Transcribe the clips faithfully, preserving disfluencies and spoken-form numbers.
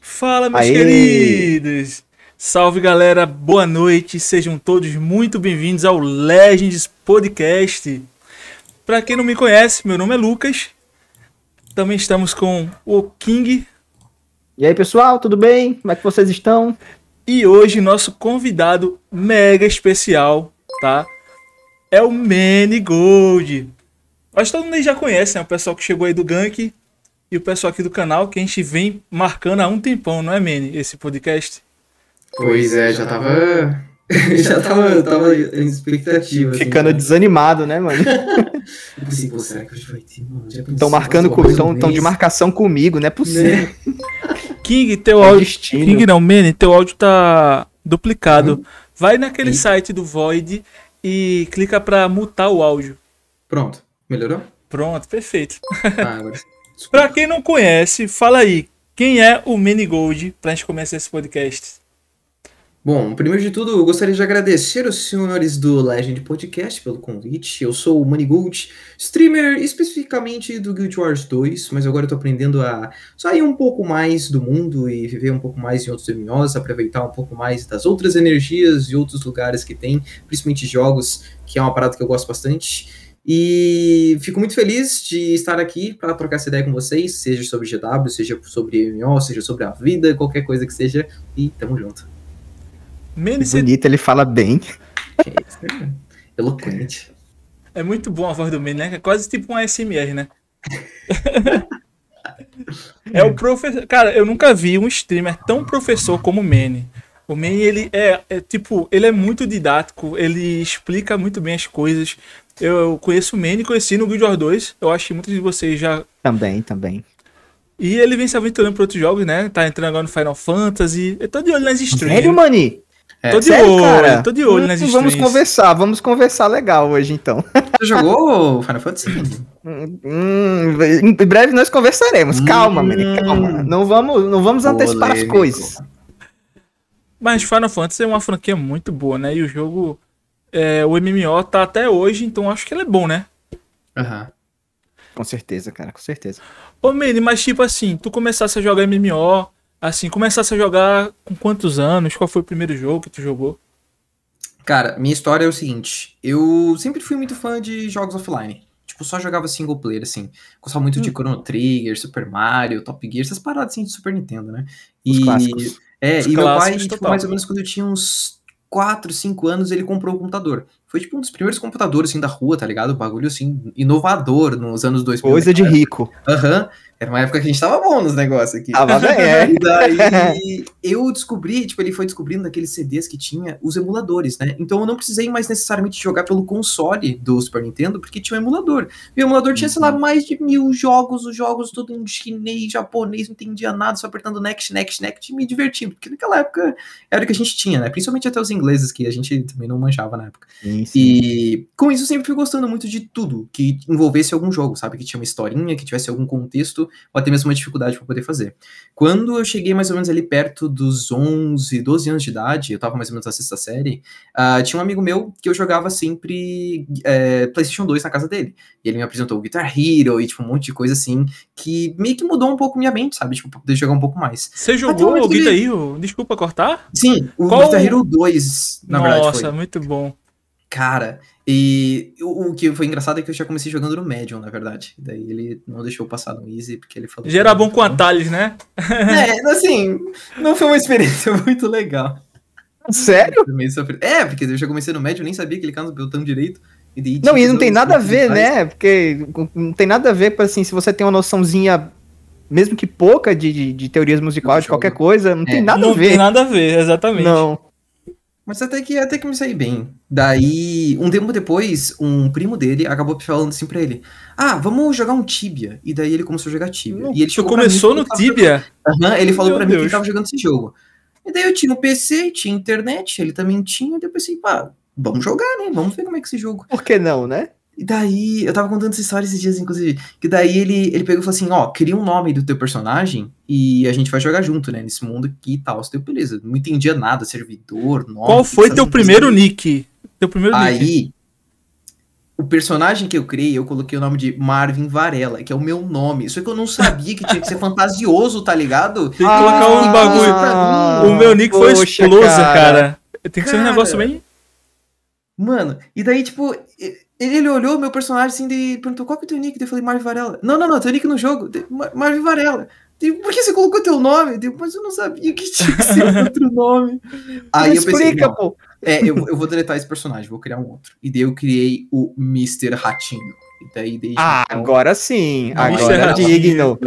Fala, meus Aê. queridos! Salve, galera! Boa noite! Sejam todos muito bem-vindos ao Legends Podcast. Para quem não me conhece, meu nome é Lucas. Também estamos com o King. E aí, pessoal, tudo bem? Como é que vocês estão? E hoje, nosso convidado mega especial, tá? É o Maanigold. Mas todo mundo já conhece, né? O pessoal que chegou aí do Gank e o pessoal aqui do canal, que a gente vem marcando há um tempão, não é, Mani, esse podcast? Pois é, já tava... já tava, eu tava em expectativa. Ficando assim, desanimado, né, mano? Não é possível, será que hoje vai ter, mano? Estão marcando comigo, estão um de marcação comigo, não é possível. Né? King, teu áudio... Destino. King não, Mani, teu áudio tá duplicado. Hum? Vai naquele hum? site do Void e clica pra mutar o áudio. Pronto. Melhorou? Pronto, perfeito. Ah, agora... Pra quem não conhece, fala aí, quem é o Maanigold pra gente começar esse podcast? Bom, primeiro de tudo, eu gostaria de agradecer os senhores do Legend Podcast pelo convite. Eu sou o Maanigold, streamer especificamente do Guild Wars dois, mas agora eu tô aprendendo a sair um pouco mais do mundo e viver um pouco mais em outros M M Os, aproveitar um pouco mais das outras energias e outros lugares que tem, principalmente jogos, que é uma parada que eu gosto bastante. E fico muito feliz de estar aqui para trocar essa ideia com vocês, seja sobre G W, seja sobre M M O, seja sobre a vida, qualquer coisa que seja, e tamo junto. Bonito, ele fala bem. Que isso, né? Eloquente. É muito bom a voz do Mani, né? É quase tipo um A S M R, né? É o professor... Cara, eu nunca vi um streamer tão professor como o Mani. O Mani, ele é, é tipo, ele é muito didático, ele explica muito bem as coisas. Eu conheço o Mani, conheci no Guild Wars dois. Eu acho que muitos de vocês já... Também, também. E ele vem se aventurando para outros jogos, né? Tá entrando agora no Final Fantasy. Eu tô de olho nas streams. Sério, Mani? É, tô de sério, olho, cara? Tô de olho nas streams. Vamos conversar, vamos conversar legal hoje, então. Você jogou Final Fantasy? Hum, em breve nós conversaremos. Calma, hum, Mani, calma. Não vamos, não vamos antecipar as coisas. Mas Final Fantasy é uma franquia muito boa, né? E o jogo... É, o M M O tá até hoje, então acho que ele é bom, né? Aham. Uhum. Com certeza, cara, com certeza. Ô, Mani, mas tipo assim, tu começasse a jogar M M O, assim, começasse a jogar com quantos anos? Qual foi o primeiro jogo que tu jogou? Cara, minha história é o seguinte, eu sempre fui muito fã de jogos offline. Tipo, só jogava single player, assim. Gostava muito hum. de Chrono Trigger, Super Mario, Top Gear, essas paradas assim de Super Nintendo, né? E, Os clássicos. É, Os e meu pai, tipo, mais ou menos quando eu tinha uns... quatro, cinco anos, ele comprou o computador. Foi tipo um dos primeiros computadores, assim, da rua, tá ligado? Um bagulho, assim, inovador nos anos dois mil. Coisa de rico. Aham. Uhum. Era uma época que a gente tava bom nos negócios aqui. Ah, mas é. E daí eu descobri, tipo, ele foi descobrindo naqueles C Ds que tinha os emuladores, né? Então eu não precisei mais necessariamente jogar pelo console do Super Nintendo, porque tinha um emulador. E o emulador tinha, uhum. sei lá, mais de mil jogos, os jogos todo em chinês, japonês, não entendia nada, só apertando next, next, next, e me divertindo. Porque naquela época era o que a gente tinha, né? Principalmente até os ingleses, que a gente também não manjava na época. Sim, sim. E com isso eu sempre fui gostando muito de tudo que envolvesse algum jogo, sabe? Que tinha uma historinha, que tivesse algum contexto, ou até mesmo uma dificuldade para poder fazer. Quando eu cheguei mais ou menos ali perto dos onze, doze anos de idade, eu tava mais ou menos na sexta série, uh, tinha um amigo meu que eu jogava sempre é, PlayStation dois na casa dele. E ele me apresentou o Guitar Hero e tipo um monte de coisa assim, que meio que mudou um pouco minha mente, sabe? Tipo, pra poder jogar um pouco mais. Você jogou o Guitar ele... Hero? Desculpa cortar? Sim, o Qual... Guitar Hero dois, na Nossa, verdade foi. Nossa, muito bom. Cara, e o que foi engraçado é que eu já comecei jogando no Medium, na verdade. Daí ele não deixou passar no Easy, porque ele falou... Gerar bom com atalhos, né? É, assim, não foi uma experiência muito legal. Sério? É, porque eu já comecei no Medium, nem sabia que ele caiu no botão direito. E daí, não, e não tem nada a ver, né? Porque não tem nada a ver, assim, se você tem uma noçãozinha... Mesmo que pouca de, de, de teorias musicais, de qualquer coisa, não é. tem nada não a ver. Não tem nada a ver, exatamente. Não. Mas até que, até que me saí bem. Daí, um tempo depois, um primo dele acabou falando assim pra ele: ah, vamos jogar um Tibia. E daí ele começou a jogar Tibia. E ele Você começou no Tibia? Aham, ele falou pra mim que ele tava jogando esse jogo. E daí eu tinha o P C, tinha internet, ele também tinha. E daí eu pensei, pá, vamos jogar, né? Vamos ver como é que é esse jogo. Por que não, né? E daí, eu tava contando essa história esses dias, inclusive, que daí ele, ele pegou e falou assim, ó, cria um nome do teu personagem e a gente vai jogar junto, né, nesse mundo aqui e tal. Então, beleza, não entendia nada, servidor, nome... Qual foi teu primeiro nick? Teu primeiro nick? Aí, o personagem que eu criei, eu coloquei o nome de Marvin Varela, que é o meu nome. Só que eu não sabia que tinha que ser fantasioso, tá ligado? Tem que ah, colocar uns bagulho. Ah, o meu nick foi Explosa, cara. cara. Tem que cara, ser um negócio bem... Mano, e daí, tipo... Ele olhou o meu personagem assim e perguntou, qual que é o teu nick? Eu falei, Marvin Varela. Não, não, não, teu nick no jogo. Mar Marvin Varela. Eu, por que você colocou teu nome? Eu, mas eu não sabia que tinha que ser outro nome. Aí eu pensei, explica, pô. É, eu, eu vou deletar esse personagem, vou criar um outro. E daí eu criei o mister Ratinho. E daí, daí, ah, então... agora sim. Não, agora digno.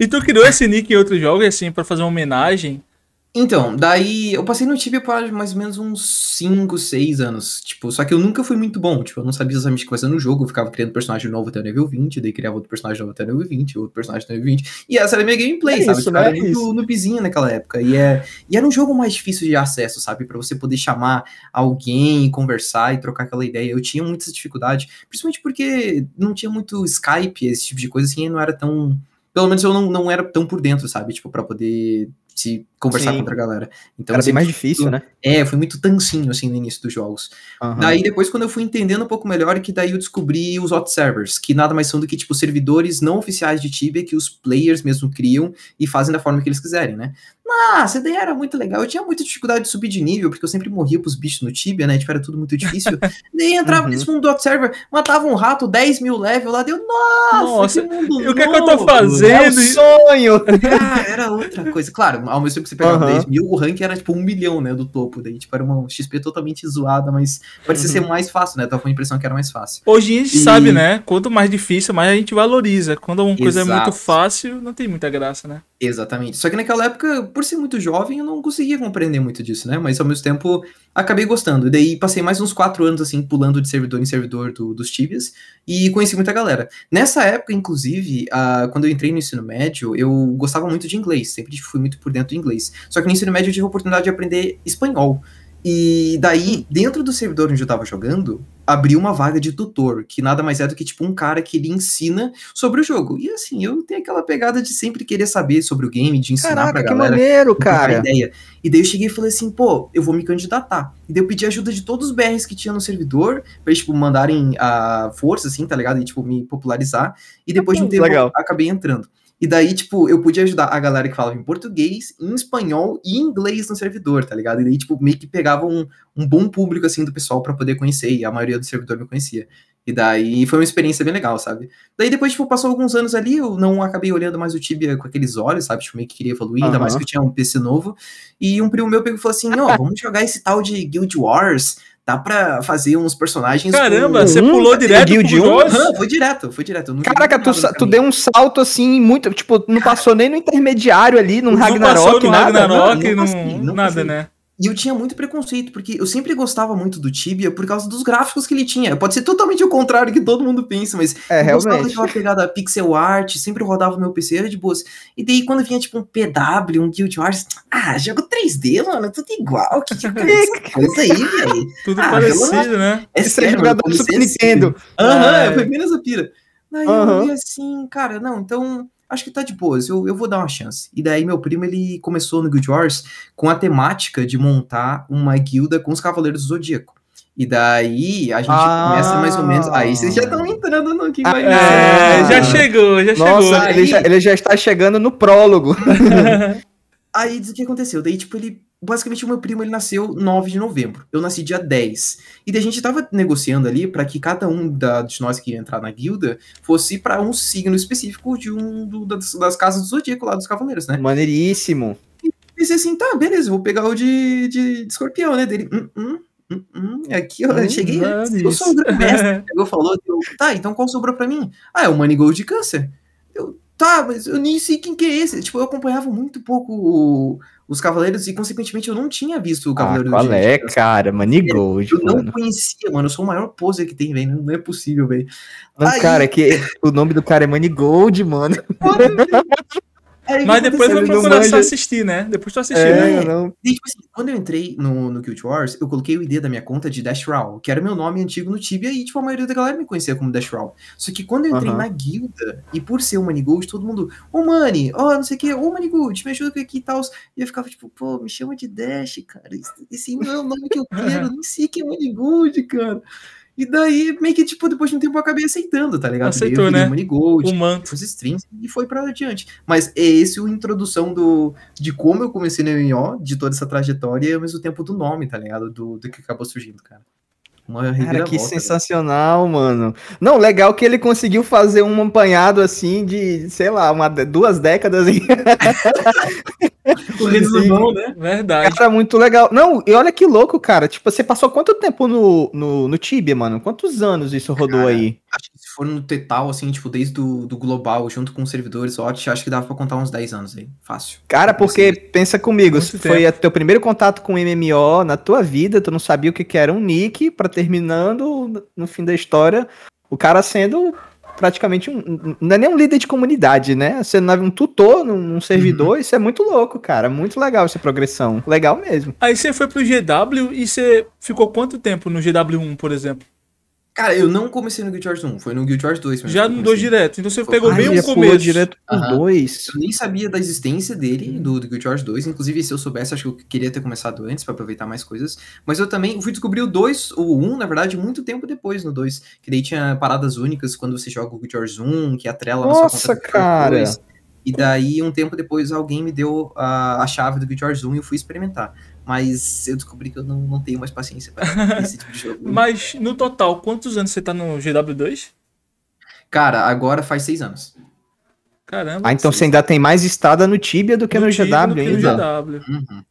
E tu criou esse nick em outro jogo, assim, pra fazer uma homenagem? Então, daí eu passei no Tibia por mais ou menos uns cinco, seis anos, tipo, só que eu nunca fui muito bom, tipo, eu não sabia exatamente o que fazer no jogo, eu ficava criando personagem novo até o nível vinte, daí criava outro personagem novo até o nível vinte, outro personagem até o nível vinte, e essa era a minha gameplay, é sabe, isso, né? Era muito noobzinho naquela época, e, é, e era um jogo mais difícil de acesso, sabe, pra você poder chamar alguém e conversar e trocar aquela ideia, eu tinha muita dificuldade, principalmente porque não tinha muito Skype, esse tipo de coisa, assim, não era tão, pelo menos eu não, não era tão por dentro, sabe, tipo, pra poder... se conversar Sim. com outra galera. Então, era bem mais difícil, muito, né? É, foi muito tancinho, assim, no início dos jogos. Uhum. Daí, depois, quando eu fui entendendo um pouco melhor, é que daí eu descobri os hot servers, que nada mais são do que, tipo, servidores não oficiais de Tibia, que os players mesmo criam e fazem da forma que eles quiserem, né? Nossa, essa ideia era muito legal. Eu tinha muita dificuldade de subir de nível, porque eu sempre morria pros bichos no Tibia, né? Tipo, era tudo muito difícil. Daí entrava uhum. nesse mundo do hot server, matava um rato, dez mil level lá, deu, nossa, nossa, que mundo e o que é que eu tô fazendo? É um sonho! Ah, era outra coisa. Claro, ao mesmo tempo que você pegava uhum. dez mil, o rank era tipo um milhão, né, do topo, daí tipo era uma X P totalmente zoada, mas parecia uhum. ser mais fácil, né, tava com a impressão que era mais fácil. Hoje a gente e... sabe, né, quanto mais difícil, mais a gente valoriza, quando uma coisa Exato. É muito fácil, não tem muita graça, né. Exatamente, só que naquela época, por ser muito jovem, eu não conseguia compreender muito disso, né, mas ao mesmo tempo, acabei gostando, e daí passei mais uns quatro anos, assim, pulando de servidor em servidor do, dos Tibias, e conheci muita galera. Nessa época, inclusive, uh, quando eu entrei no ensino médio, eu gostava muito de inglês, sempre fui muito por dentro do inglês, só que no ensino médio eu tive a oportunidade de aprender espanhol, e daí, dentro do servidor onde eu tava jogando, abriu uma vaga de tutor, que nada mais é do que, tipo, um cara que ele ensina sobre o jogo. E, assim, eu tenho aquela pegada de sempre querer saber sobre o game, de ensinar Caraca, pra galera. Caraca, que maneiro, cara! Ideia. E daí eu cheguei e falei assim, pô, eu vou me candidatar. E daí eu pedi ajuda de todos os B Rs que tinha no servidor, pra eles, tipo, mandarem a força, assim, tá ligado? E, tipo, me popularizar. E depois de um tempo, eu acabei entrando. E daí, tipo, eu podia ajudar a galera que falava em português, em espanhol e inglês no servidor, tá ligado? E daí, tipo, meio que pegava um, um bom público, assim, do pessoal pra poder conhecer, e a maioria do servidor me conhecia. E daí foi uma experiência bem legal, sabe? Daí depois, tipo, passou alguns anos ali, eu não acabei olhando mais o Tibia com aqueles olhos, sabe? Tipo, meio que queria evoluir, uhum. ainda mais que eu tinha um P C novo. E um primo meu pegou e falou assim, ó, oh, vamos jogar esse tal de Guild Wars... Dá pra fazer uns personagens... Caramba, com... você pulou um, direto pro Guild Wars? Uhum, foi direto, foi direto. Caraca, tu, tu deu um salto assim, muito... Tipo, não passou nem no intermediário ali, no Ragnarok, nada. Não passou no Ragnarok, não, não, não, não, não, não nada, consegui. Né? E eu tinha muito preconceito, porque eu sempre gostava muito do Tibia por causa dos gráficos que ele tinha. Pode ser totalmente o contrário que todo mundo pensa, mas é, eu gostava realmente. Daquela pegada pixel art, sempre rodava no meu P C, era de boas. E daí quando vinha tipo um P W, um Guild Wars, ah, jogo três D, mano, tudo igual, que tipo que coisa aí, velho. Tudo ah, parecido, né? É sério, jogador do Super Nintendo. Aham, foi menos a pira. Daí uhum. eu vi assim, cara, não, então... acho que tá de boas, eu, eu vou dar uma chance. E daí meu primo, ele começou no Guild Wars com a temática de montar uma guilda com os Cavaleiros do Zodíaco. E daí a gente ah, começa mais ou menos... Aí vocês já estão entrando no que vai... É, já chegou, já Nossa, chegou. Aí... Ele, já, ele já está chegando no prólogo. Aí o que aconteceu? Daí tipo ele... Basicamente, o meu primo, ele nasceu nove de novembro. Eu nasci dia dez. E daí a gente tava negociando ali pra que cada um da, de nós que ia entrar na guilda fosse pra um signo específico de um do, das, das casas do Zodíaco lá dos Cavaleiros, né? Maneiríssimo. E pensei assim, tá, beleza, vou pegar o de, de, de escorpião, né? Dele, hum, hum. Hum, hum, aqui eu hum, cheguei, eu sou um grande mestre. Pegou, falou, eu, tá, então qual sobrou pra mim? Ah, é o Maanigold de Câncer. Eu... Tá, mas eu nem sei quem que é esse. Tipo, eu acompanhava muito pouco o, os Cavaleiros e, consequentemente, eu não tinha visto o Cavaleiro ah, do Zodíaco. Qual é, cara? Maanigold, Eu mano. não conhecia, mano. Eu sou o maior poser que tem, velho. Não é possível, velho. Aí... Cara, é que o nome do cara é Maanigold, mano. Aí, mas depois eu vou começar a assistir, né? Depois tu assistir, é, né? Não... E, tipo assim, quando eu entrei no, no Guild Wars, eu coloquei o I D da minha conta de Dash Raw, que era meu nome antigo no Tibia, e tipo, a maioria da galera me conhecia como Dash Raw. Só que quando eu entrei uhum. na guilda, e por ser o Maanigold, todo mundo, ô oh, Mani, ó, oh, não sei o que, ô oh, Maanigold, me ajuda aqui e tal. E eu ficava tipo, pô, me chama de Dash, cara. Esse não é o nome que eu quero, nem sei que é Maanigold, cara. E daí, meio que, tipo, depois de um tempo eu acabei aceitando, tá ligado? Aceitou, eu, né? Maanigold, o manto. Os streams, e foi pra adiante. Mas é esse a introdução do, de como eu comecei no M M O, de toda essa trajetória, e ao mesmo tempo do nome, tá ligado? Do, do que acabou surgindo, cara. Uma cara, que volta, sensacional, né? Mano. Não, legal que ele conseguiu fazer um apanhado, assim, de, sei lá, uma, duas décadas. O resumão, né? Verdade. Cara, muito legal. Não, e olha que louco, cara. Tipo, você passou quanto tempo no, no, no Tibia, mano? Quantos anos isso rodou, cara, aí? Acho que se for no total, assim, tipo, desde do, do global, junto com os servidores, ótimo, acho que dava pra contar uns dez anos aí. Fácil. Cara, porque, pensa comigo, muito foi o teu primeiro contato com M M O na tua vida, tu não sabia o que, que era um nick, pra terminando, no fim da história, o cara sendo... praticamente, um, não é nem um líder de comunidade, né? Você não é um tutor num servidor, uhum. Isso é muito louco, cara. Muito legal essa progressão. Legal mesmo. Aí você foi pro G W e você ficou quanto tempo no G W um, por exemplo? Cara, eu não comecei no Guild Wars um, foi no Guild Wars dois. Já no dois direto, então você foi. Pegou ah, bem o começo. Pulou direto pro uhum. dois. Eu nem sabia da existência dele, do, do Guild Wars dois, inclusive se eu soubesse, acho que eu queria ter começado antes pra aproveitar mais coisas, mas eu também fui descobrir o dois, o um, na verdade, muito tempo depois no dois, que daí tinha paradas únicas quando você joga o Guild Wars um, que atrela na sua conta. Nossa, cara! dois, e daí, um tempo depois, alguém me deu a, a chave do Guild Wars um e eu fui experimentar. Mas eu descobri que eu não, não tenho mais paciência para esse tipo de jogo. Mas, no total, quantos anos você tá no G W dois? Cara, agora faz seis anos. Caramba. Ah, então seis. Você ainda tem mais estada no Tibia do que no, no G W ainda. Que no G W. Uhum.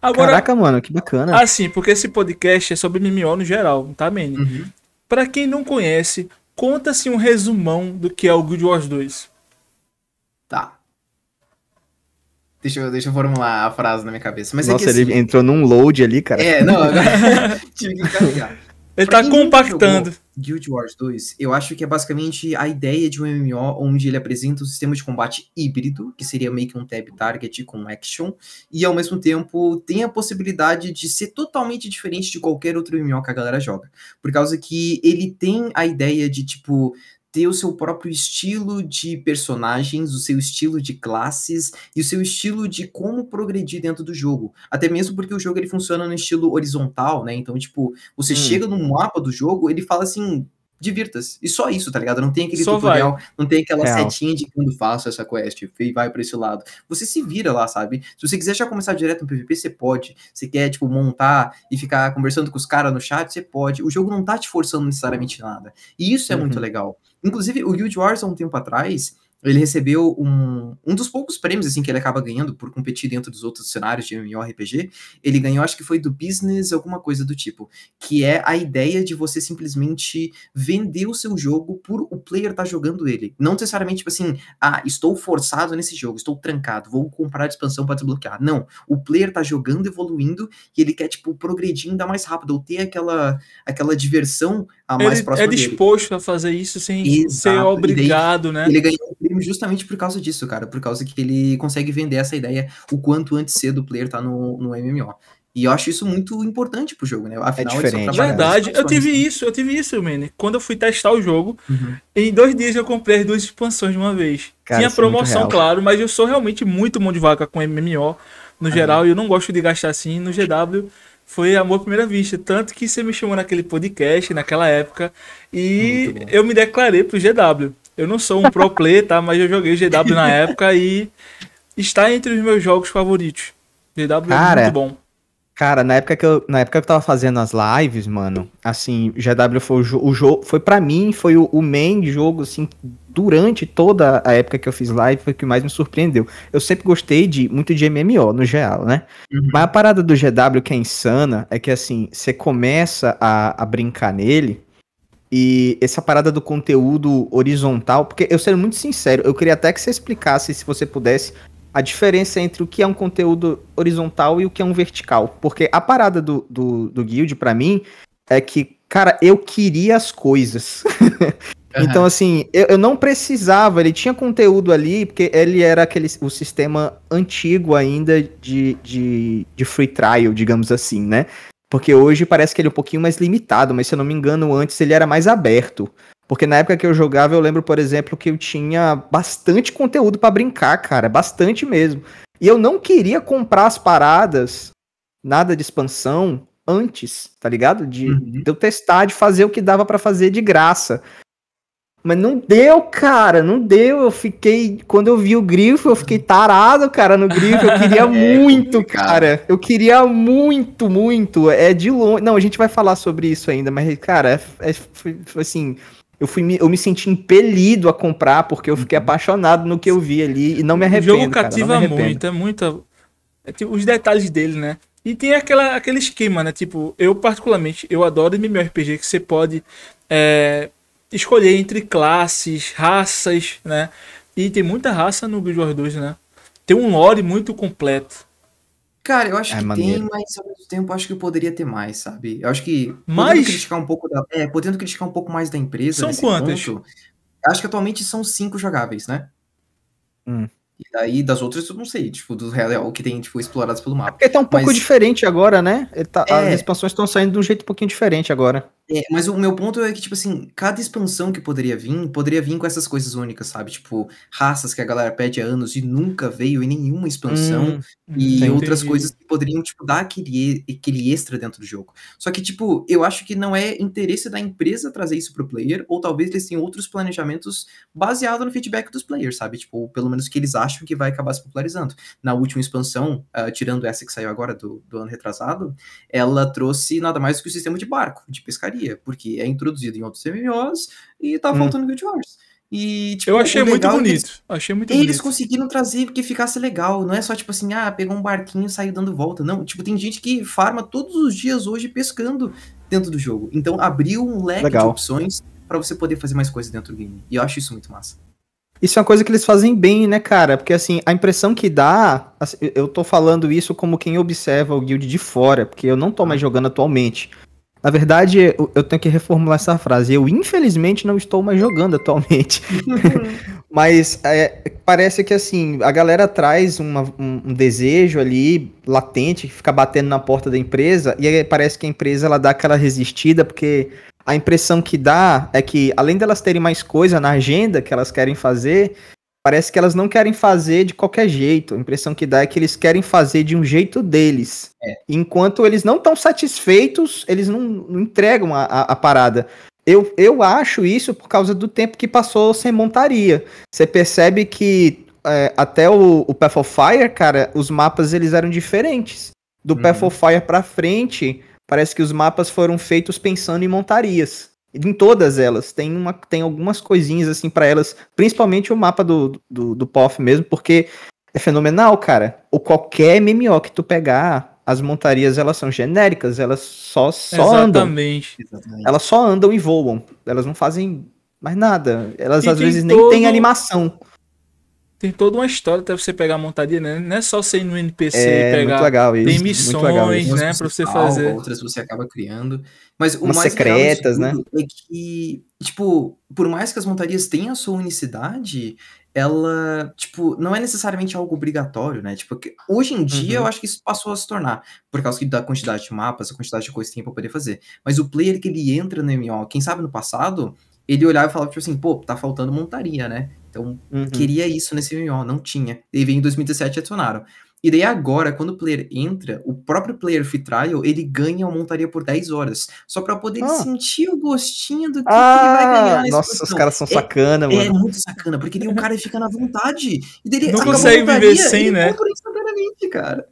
Agora, caraca, mano, que bacana. Assim, porque esse podcast é sobre M M O no geral, tá, Manny? Uhum. Pra quem não conhece, conta-se um resumão do que é o Guild Wars dois. Tá. Deixa eu, deixa eu formular a frase na minha cabeça. Mas nossa, é que, ele assim, entrou num load ali, cara. É, não, agora tive que carregar. Ele pra tá compactando. Guild Wars dois, eu acho que é basicamente a ideia de um M M O onde ele apresenta um sistema de combate híbrido, que seria meio que um tab target com action, e ao mesmo tempo tem a possibilidade de ser totalmente diferente de qualquer outro M M O que a galera joga. Por causa que ele tem a ideia de, tipo... ter o seu próprio estilo de personagens, o seu estilo de classes e o seu estilo de como progredir dentro do jogo. Até mesmo porque o jogo ele funciona no estilo horizontal, né? Então, tipo, você hum. chega num mapa do jogo, ele fala assim... divirta-se. E só isso, tá ligado? Não tem aquele só tutorial, vai. Não tem aquela Real. setinha de quando faço essa quest e vai pra esse lado. Você se vira lá, sabe? Se você quiser já começar direto no P V P, você pode. Se quer, tipo, montar e ficar conversando com os caras no chat, você pode. O jogo não tá te forçando necessariamente nada. E isso é uhum. muito legal. Inclusive, o Guild Wars, há um tempo atrás... ele recebeu um, um dos poucos prêmios, assim, que ele acaba ganhando por competir dentro dos outros cenários de M M O R P G. Ele ganhou, acho que foi do business, alguma coisa do tipo, que é a ideia de você simplesmente vender o seu jogo por o player tá jogando ele. Não necessariamente, tipo assim, ah, estou forçado nesse jogo, estou trancado, vou comprar a expansão para desbloquear. Não, o player tá jogando, evoluindo, e ele quer, tipo, progredir ainda mais rápido, ou ter aquela, aquela diversão a mais ele próxima é dele. É disposto a fazer isso sem Exato. ser obrigado, daí, né? Ele ganhou o prêmio justamente por causa disso, cara, por causa que ele consegue vender essa ideia o quanto antes cedo o player tá no, no M M O. E eu acho isso muito importante pro jogo, né? Afinal, é diferente. É verdade, eu tive isso, eu tive isso, Manny. Quando eu fui testar o jogo, uhum. em dois dias eu comprei as duas expansões de uma vez. Cara, tinha promoção, é claro, mas eu sou realmente muito mão de vaca com M M O no uhum. geral, e eu não gosto de gastar assim. No G W foi amor à primeira vista, tanto que você me chamou naquele podcast, naquela época, e eu me declarei pro G W. Eu não sou um pro player, tá? Mas eu joguei G W na época e está entre os meus jogos favoritos. G W cara, é muito bom. Cara, na época, que eu, na época que eu tava fazendo as lives, mano, assim, G W foi o jogo, jo foi pra mim, foi o, o main jogo, assim, durante toda a época que eu fiz live, foi o que mais me surpreendeu. Eu sempre gostei de muito de M M O, no geral, né? Uhum. Mas a parada do G W que é insana é que, assim, você começa a, a brincar nele. E essa parada do conteúdo horizontal, porque eu sendo muito sincero, eu queria até que você explicasse, se você pudesse, a diferença entre o que é um conteúdo horizontal e o que é um vertical. Porque a parada do, do, do Guild, pra mim, é que, cara, eu queria as coisas. Uhum. Então, assim, eu, eu não precisava, ele tinha conteúdo ali, porque ele era aquele, o sistema antigo ainda de, de, de free trial, digamos assim, né? Porque hoje parece que ele é um pouquinho mais limitado, mas se eu não me engano, antes ele era mais aberto. Porque na época que eu jogava, eu lembro, por exemplo, que eu tinha bastante conteúdo pra brincar, cara. Bastante mesmo. E eu não queria comprar as paradas, nada de expansão, antes, tá ligado? De, uhum. de eu testar, de fazer o que dava pra fazer de graça. Mas não deu, cara, não deu. Eu fiquei, quando eu vi o Grifo, eu fiquei tarado, cara, no Grifo. Eu queria é, muito, cara. Eu queria muito, muito. É de longe. Não, a gente vai falar sobre isso ainda, mas, cara, é, é, foi, foi assim. Eu, fui, eu me senti impelido a comprar, porque eu fiquei apaixonado no que eu vi ali e não me arrependo. O jogo cativa muito, é muita. É, tipo, os detalhes dele, né? E tem aquela, aquele esquema, né? Tipo, eu particularmente, eu adoro MMORPG, que você pode é, escolher entre classes, raças, né? E tem muita raça no Guild Wars dois, né? Tem um lore muito completo. Cara, eu acho é que maneiro. Tem, mas ao mesmo tempo eu acho que eu poderia ter mais, sabe? Eu acho que mas... podendo criticar um pouco da, é, podendo criticar um pouco mais da empresa. São quantas? Ponto, acho que atualmente são cinco jogáveis, né? Hum. E daí das outras eu não sei, tipo, do real que tem, tipo, explorados pelo mapa. É porque tá um pouco mas... diferente agora, né? Tá, é... As expansões estão saindo de um jeito um pouquinho diferente agora. É, mas o meu ponto é que, tipo assim, cada expansão que poderia vir, poderia vir com essas coisas únicas, sabe? Tipo, raças que a galera pede há anos e nunca veio em nenhuma expansão. Hum, e outras entendi. Coisas que poderiam, tipo, dar aquele, aquele extra dentro do jogo. Só que, tipo, eu acho que não é interesse da empresa trazer isso pro player, ou talvez eles tenham outros planejamentos baseados no feedback dos players, sabe? Tipo, pelo menos que eles acham que vai acabar se popularizando. Na última expansão, uh, tirando essa que saiu agora do, do ano retrasado, ela trouxe nada mais do que o sistema de barco, de pescaria, porque é introduzido em outros M M Os e tá faltando hum. Guild Wars. E, tipo, eu achei muito bonito. Eles, achei muito eles bonito. Conseguiram trazer que ficasse legal. Não é só, tipo assim, ah, pegou um barquinho e saiu dando volta. Não, tipo, tem gente que farma todos os dias hoje pescando dentro do jogo. Então, abriu um leque legal. De opções pra você poder fazer mais coisas dentro do game. E eu acho isso muito massa. Isso é uma coisa que eles fazem bem, né, cara? Porque, assim, a impressão que dá... Assim, eu tô falando isso como quem observa o Guild de fora, porque eu não tô mais jogando atualmente. Na verdade, eu tenho que reformular essa frase. Eu, infelizmente, não estou mais jogando atualmente. Mas é, parece que, assim, a galera traz uma, um, um desejo ali, latente, que fica batendo na porta da empresa, e aí parece que a empresa ela dá aquela resistida, porque a impressão que dá é que, além delas terem mais coisa na agenda que elas querem fazer, parece que elas não querem fazer de qualquer jeito. A impressão que dá é que eles querem fazer de um jeito deles. É. Enquanto eles não estão satisfeitos, eles não, não entregam a, a, a parada. Eu, eu acho isso por causa do tempo que passou sem montaria. Você percebe que é, até o, o Path of Fire, cara, os mapas eles eram diferentes. Do uhum. Path of Fire pra frente, parece que os mapas foram feitos pensando em montarias. Em todas elas, tem, uma, tem algumas coisinhas assim pra elas, principalmente o mapa do, do, do P O F mesmo, porque é fenomenal, cara. Ou qualquer M M O que tu pegar, as montarias elas são genéricas, elas só, só andam. Exatamente. Elas só andam e voam, elas não fazem mais nada, elas e às vezes todo... nem têm animação. Tem toda uma história até você pegar a montaria, né? Não é só você ir no N P C é, e pegar. Muito legal isso, tem missões, muito legal isso. Né? Pra você fazer. Outras você acaba criando. Mas o umas mais secretas, né? É que, tipo, por mais que as montarias tenham a sua unicidade, ela, tipo, não é necessariamente algo obrigatório, né? Tipo, hoje em dia uhum. eu acho que isso passou a se tornar, por causa da quantidade de mapas, a quantidade de coisas que tem pra poder fazer. Mas o player que ele entra no M M O, quem sabe no passado, ele olhava e falava, tipo assim, pô, tá faltando montaria, né? Então, uhum. queria isso nesse M M O, não tinha. E veio em dois mil e dezessete e adicionaram. E daí agora, quando o player entra, o próprio player free trial, ele ganha uma montaria por dez horas. Só pra poder ah. sentir o gostinho do que, ah, que ele vai ganhar. Nessa nossa, posição. Os caras são é, sacana, mano. É muito sacana, porque daí o cara fica na vontade. E daí não consegue montaria, viver sem, né? Ele compra instantaneamente, cara.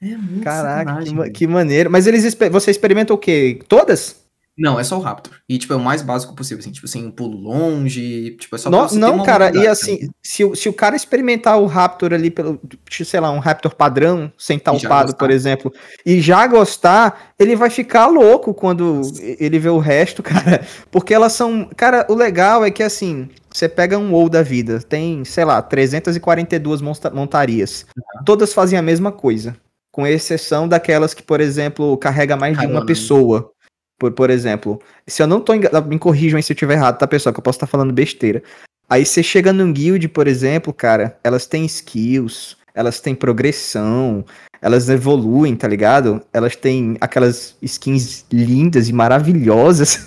É muito caraca, que, que maneiro. Mas eles, você experimenta o quê? Todas? Não, é só o Raptor. E, tipo, é o mais básico possível, assim. Tipo, assim, um pulo longe, tipo, é só não, pra você não, ter uma cara, e assim, também. se, se o cara experimentar o Raptor ali, pelo, sei lá, um Raptor padrão, sem talpado, por exemplo, e já gostar, ele vai ficar louco quando ele vê o resto, cara. Porque elas são... Cara, o legal é que, assim, você pega um WoW da vida, tem, sei lá, trezentas e quarenta e duas montarias. Uhum. Todas fazem a mesma coisa. Com exceção daquelas que, por exemplo, carrega mais Caramba. de uma pessoa. Por, por exemplo, se eu não tô... Engan... Me corrijam aí se eu tiver errado, tá, pessoal? Que eu posso estar tá falando besteira. Aí você chega num guild, por exemplo, cara, elas têm skills, elas têm progressão, elas evoluem, tá ligado? Elas têm aquelas skins lindas e maravilhosas.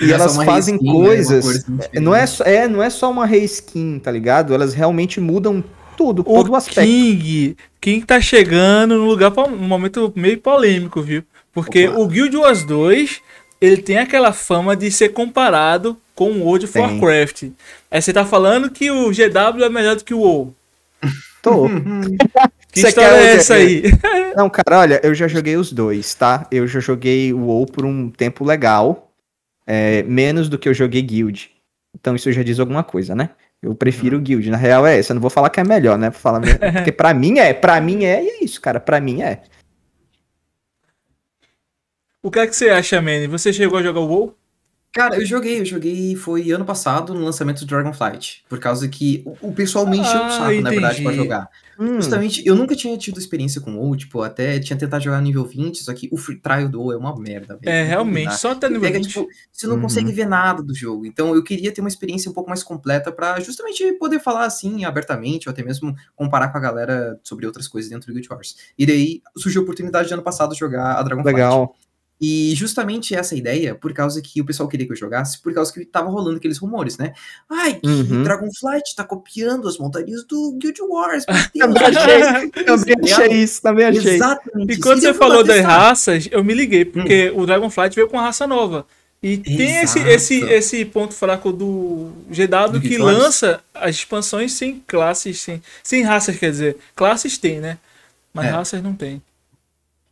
E elas fazem coisas... É, não, é, é, não é só uma reskin, tá ligado? Elas realmente mudam tudo, o todo o aspecto. King, King tá chegando num lugar, num momento meio polêmico, viu? Porque Opa. o Guild Wars dois, ele tem aquela fama de ser comparado com o World of tem. Warcraft. Aí você tá falando que o G W é melhor do que o WoW. Tô. Que história é essa aí? Não, cara, olha, eu já joguei os dois, tá? Eu já joguei o WoW por um tempo legal, é, menos do que eu joguei Guild. Então isso já diz alguma coisa, né? Eu prefiro o Guild, na real é essa. Eu não vou falar que é melhor, né? Falar... Porque pra mim é, pra mim é, e é isso, cara, pra mim é. O que é que você acha, Manny? Você chegou a jogar o WoW? Cara, eu joguei, eu joguei, foi ano passado, no lançamento do Dragonflight, por causa que o, o pessoal me encheu ah, o saco, entendi. na verdade, pra jogar. Hum. Justamente, eu nunca tinha tido experiência com o WoW, tipo, até tinha tentado jogar nível vinte, só que o free trial do WoW é uma merda, velho. É, realmente, só até nível vinte. Tipo, você não uhum. consegue ver nada do jogo, então eu queria ter uma experiência um pouco mais completa pra justamente poder falar assim, abertamente, ou até mesmo comparar com a galera sobre outras coisas dentro do Guild Wars. E daí, surgiu a oportunidade de ano passado jogar a Dragonflight. Legal. E justamente essa ideia, por causa que o pessoal queria que eu jogasse, por causa que tava rolando aqueles rumores, né? Ai, uhum. Dragonflight tá copiando as montarias do Guild Wars. Também achei, também achei isso, também achei. Exatamente. E quando e você falou das raças, eu me liguei, porque hum. o Dragonflight veio com uma raça nova. E tem esse, esse, esse ponto fraco do G W do que lança as expansões sem classes, sem, sem raças, quer dizer. Classes tem, né? Mas é. raças não tem.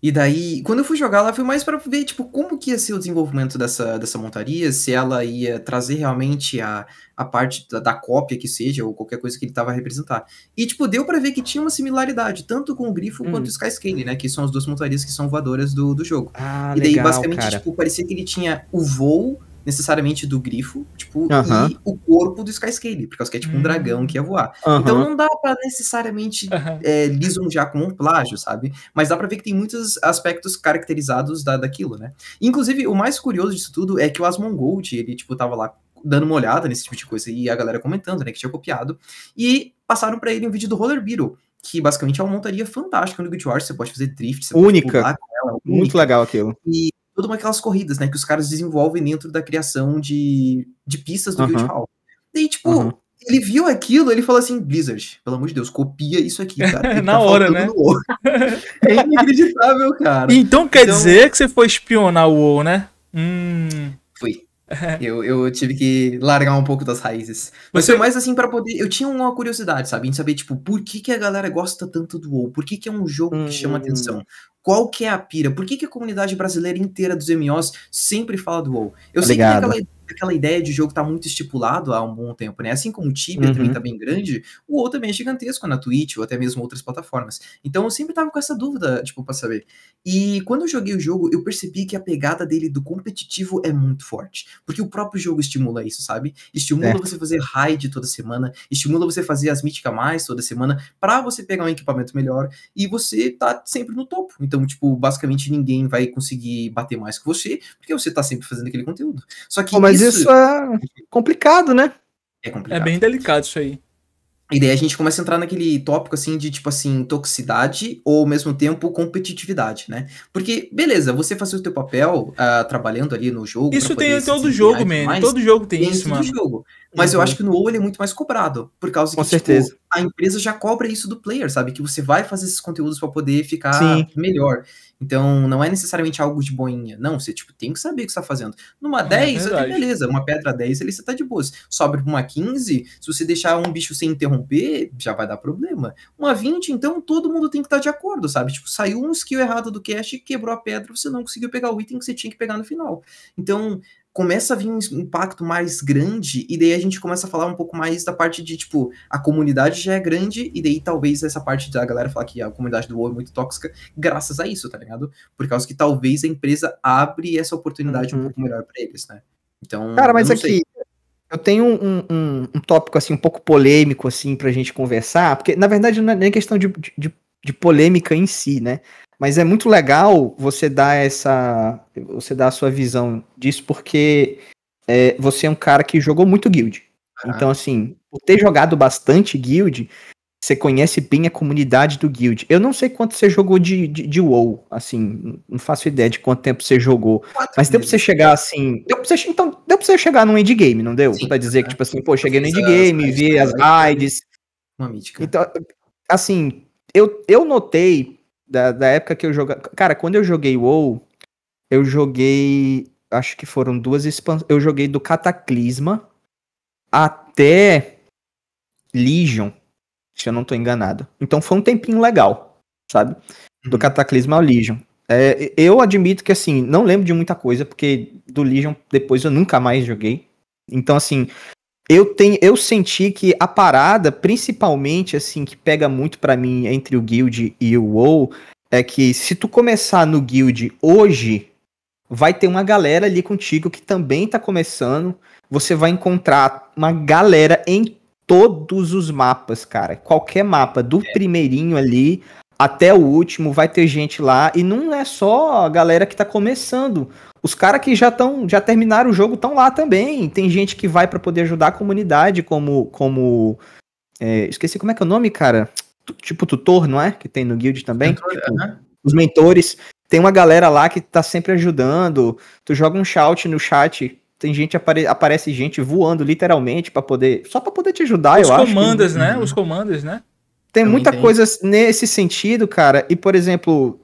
E daí, quando eu fui jogar lá, foi mais pra ver, tipo, como que ia ser o desenvolvimento dessa, dessa montaria, se ela ia trazer realmente a, a parte da, da cópia que seja, ou qualquer coisa que ele tava a representar. E, tipo, deu pra ver que tinha uma similaridade, tanto com o Grifo hum. quanto o Skyscale, né, que são as duas montarias que são voadoras do, do jogo. Ah, e daí, legal, basicamente, cara. tipo, parecia que ele tinha o voo, necessariamente do Grifo, tipo, uh-huh. e o corpo do Skyscale, por causa que é tipo um dragão que ia voar. Uh-huh. Então não dá pra necessariamente uh-huh. é, lisonjear como um plágio, sabe? Mas dá pra ver que tem muitos aspectos caracterizados da, daquilo, né? Inclusive, o mais curioso disso tudo é que o Asmongold, ele, tipo, tava lá dando uma olhada nesse tipo de coisa, e a galera comentando, né, que tinha copiado, e passaram pra ele um vídeo do Roller Beetle, que basicamente é uma montaria fantástica no Guild Wars, você pode fazer drift, você única. pode pular com ela. Muito única. legal aquilo. E toda uma aquelas corridas, né, que os caras desenvolvem dentro da criação de, de pistas do uhum. Guild Hall. Daí, tipo, uhum. ele viu aquilo, ele falou assim, Blizzard, pelo amor de Deus, copia isso aqui, cara. Na tá hora, né? É inacreditável, cara. Então quer então, dizer que você foi espionar o WoW, né? Hum... Fui. Eu, eu tive que largar um pouco das raízes. Mas você... foi mais assim pra poder... Eu tinha uma curiosidade, sabe? Em saber, tipo, por que que a galera gosta tanto do WoW? Por que que é um jogo hum. que chama atenção? Qual que é a pira? Por que que a comunidade brasileira inteira dos M M Os sempre fala do WoW? Eu sei que tem aquela, aquela ideia de jogo tá muito estipulado há um bom tempo, né? Assim como o Tibia uhum. também tá bem grande, o WoW também é gigantesco na Twitch ou até mesmo outras plataformas. Então eu sempre tava com essa dúvida, tipo, pra saber. E quando eu joguei o jogo, eu percebi que a pegada dele do competitivo é muito forte. Porque o próprio jogo estimula isso, sabe? Estimula é. você fazer raid toda semana, estimula você fazer as míticas mais toda semana, pra você pegar um equipamento melhor e você tá sempre no topo. Então, tipo, basicamente ninguém vai conseguir bater mais que você, porque você tá sempre fazendo aquele conteúdo. Só que oh, mas isso... isso é complicado, né? É complicado. É bem delicado isso aí. E daí a gente começa a entrar naquele tópico, assim, de, tipo assim, toxicidade ou, ao mesmo tempo, competitividade, né? Porque, beleza, você fazer o teu papel uh, trabalhando ali no jogo... Isso tem em todo jogo, man. Todo jogo tem isso, mano. Jogo. Mas uhum. eu acho que no WoW ele é muito mais cobrado. Por causa que, Com certeza. tipo, a empresa já cobra isso do player, sabe? Que você vai fazer esses conteúdos pra poder ficar Sim. melhor. Então, não é necessariamente algo de boinha. Não, você, tipo, tem que saber o que você tá fazendo. Numa dez, é até beleza. Uma pedra dez, ali você tá de boas. Sobe pra uma quinze, se você deixar um bicho sem interromper, já vai dar problema. Uma vinte, então, todo mundo tem que estar de acordo, sabe? Tipo, saiu um skill errado do cache, quebrou a pedra, você não conseguiu pegar o item que você tinha que pegar no final. Então... começa a vir um impacto mais grande, e daí a gente começa a falar um pouco mais da parte de, tipo, a comunidade já é grande, e daí talvez essa parte da galera falar que a comunidade do WoW é muito tóxica, graças a isso, tá ligado? Por causa que talvez a empresa abre essa oportunidade uhum. um pouco melhor pra eles, né? Então, cara, mas eu aqui, sei. eu tenho um, um, um tópico, assim, um pouco polêmico, assim, pra gente conversar, porque, na verdade, não é nem questão de, de, de polêmica em si, né? Mas é muito legal você dar essa. Você dar a sua visão disso, porque é, você é um cara que jogou muito Guild. Ah. Então, assim, por ter jogado bastante Guild, você conhece bem a comunidade do Guild. Eu não sei quanto você jogou de, de, de WoW, assim, não faço ideia de quanto tempo você jogou. Quatro mas deu meses. pra você chegar assim. Deu pra você, então, deu pra você chegar num endgame, não deu? Sim, pra dizer é. que, tipo assim, pô, cheguei no endgame, vi as raids. Uma mítica. Então, assim, eu, eu notei. Da, da época que eu jogava... Cara, quando eu joguei WoW, eu joguei, acho que foram duas expansões, eu joguei do Cataclisma até Legion, se eu não tô enganado. Então foi um tempinho legal, sabe? Do uhum. Cataclisma ao Legion. É, eu admito que, assim, não lembro de muita coisa, porque do Legion depois eu nunca mais joguei. Então, assim, eu, tenho, eu senti que a parada, principalmente, assim, que pega muito pra mim entre o Guild e o WoW, é que se tu começar no Guild hoje, vai ter uma galera ali contigo que também tá começando. Você vai encontrar uma galera em todos os mapas, cara. Qualquer mapa, do primeirinho ali até o último, vai ter gente lá. E não é só a galera que tá começando. Os caras que já, tão, já terminaram o jogo estão lá também. Tem gente que vai pra poder ajudar a comunidade, como... como é, esqueci como é que é o nome, cara. T- tipo tutor, não é? Que tem no Guild também. Mentor, tipo, né? Os mentores. Tem uma galera lá que tá sempre ajudando. Tu joga um shout no chat, tem gente, apare- aparece gente voando literalmente pra poder... Só pra poder te ajudar, Os eu acho. Os commanders, né? Os commanders, né? Tem eu muita coisa nesse sentido, cara. E, por exemplo,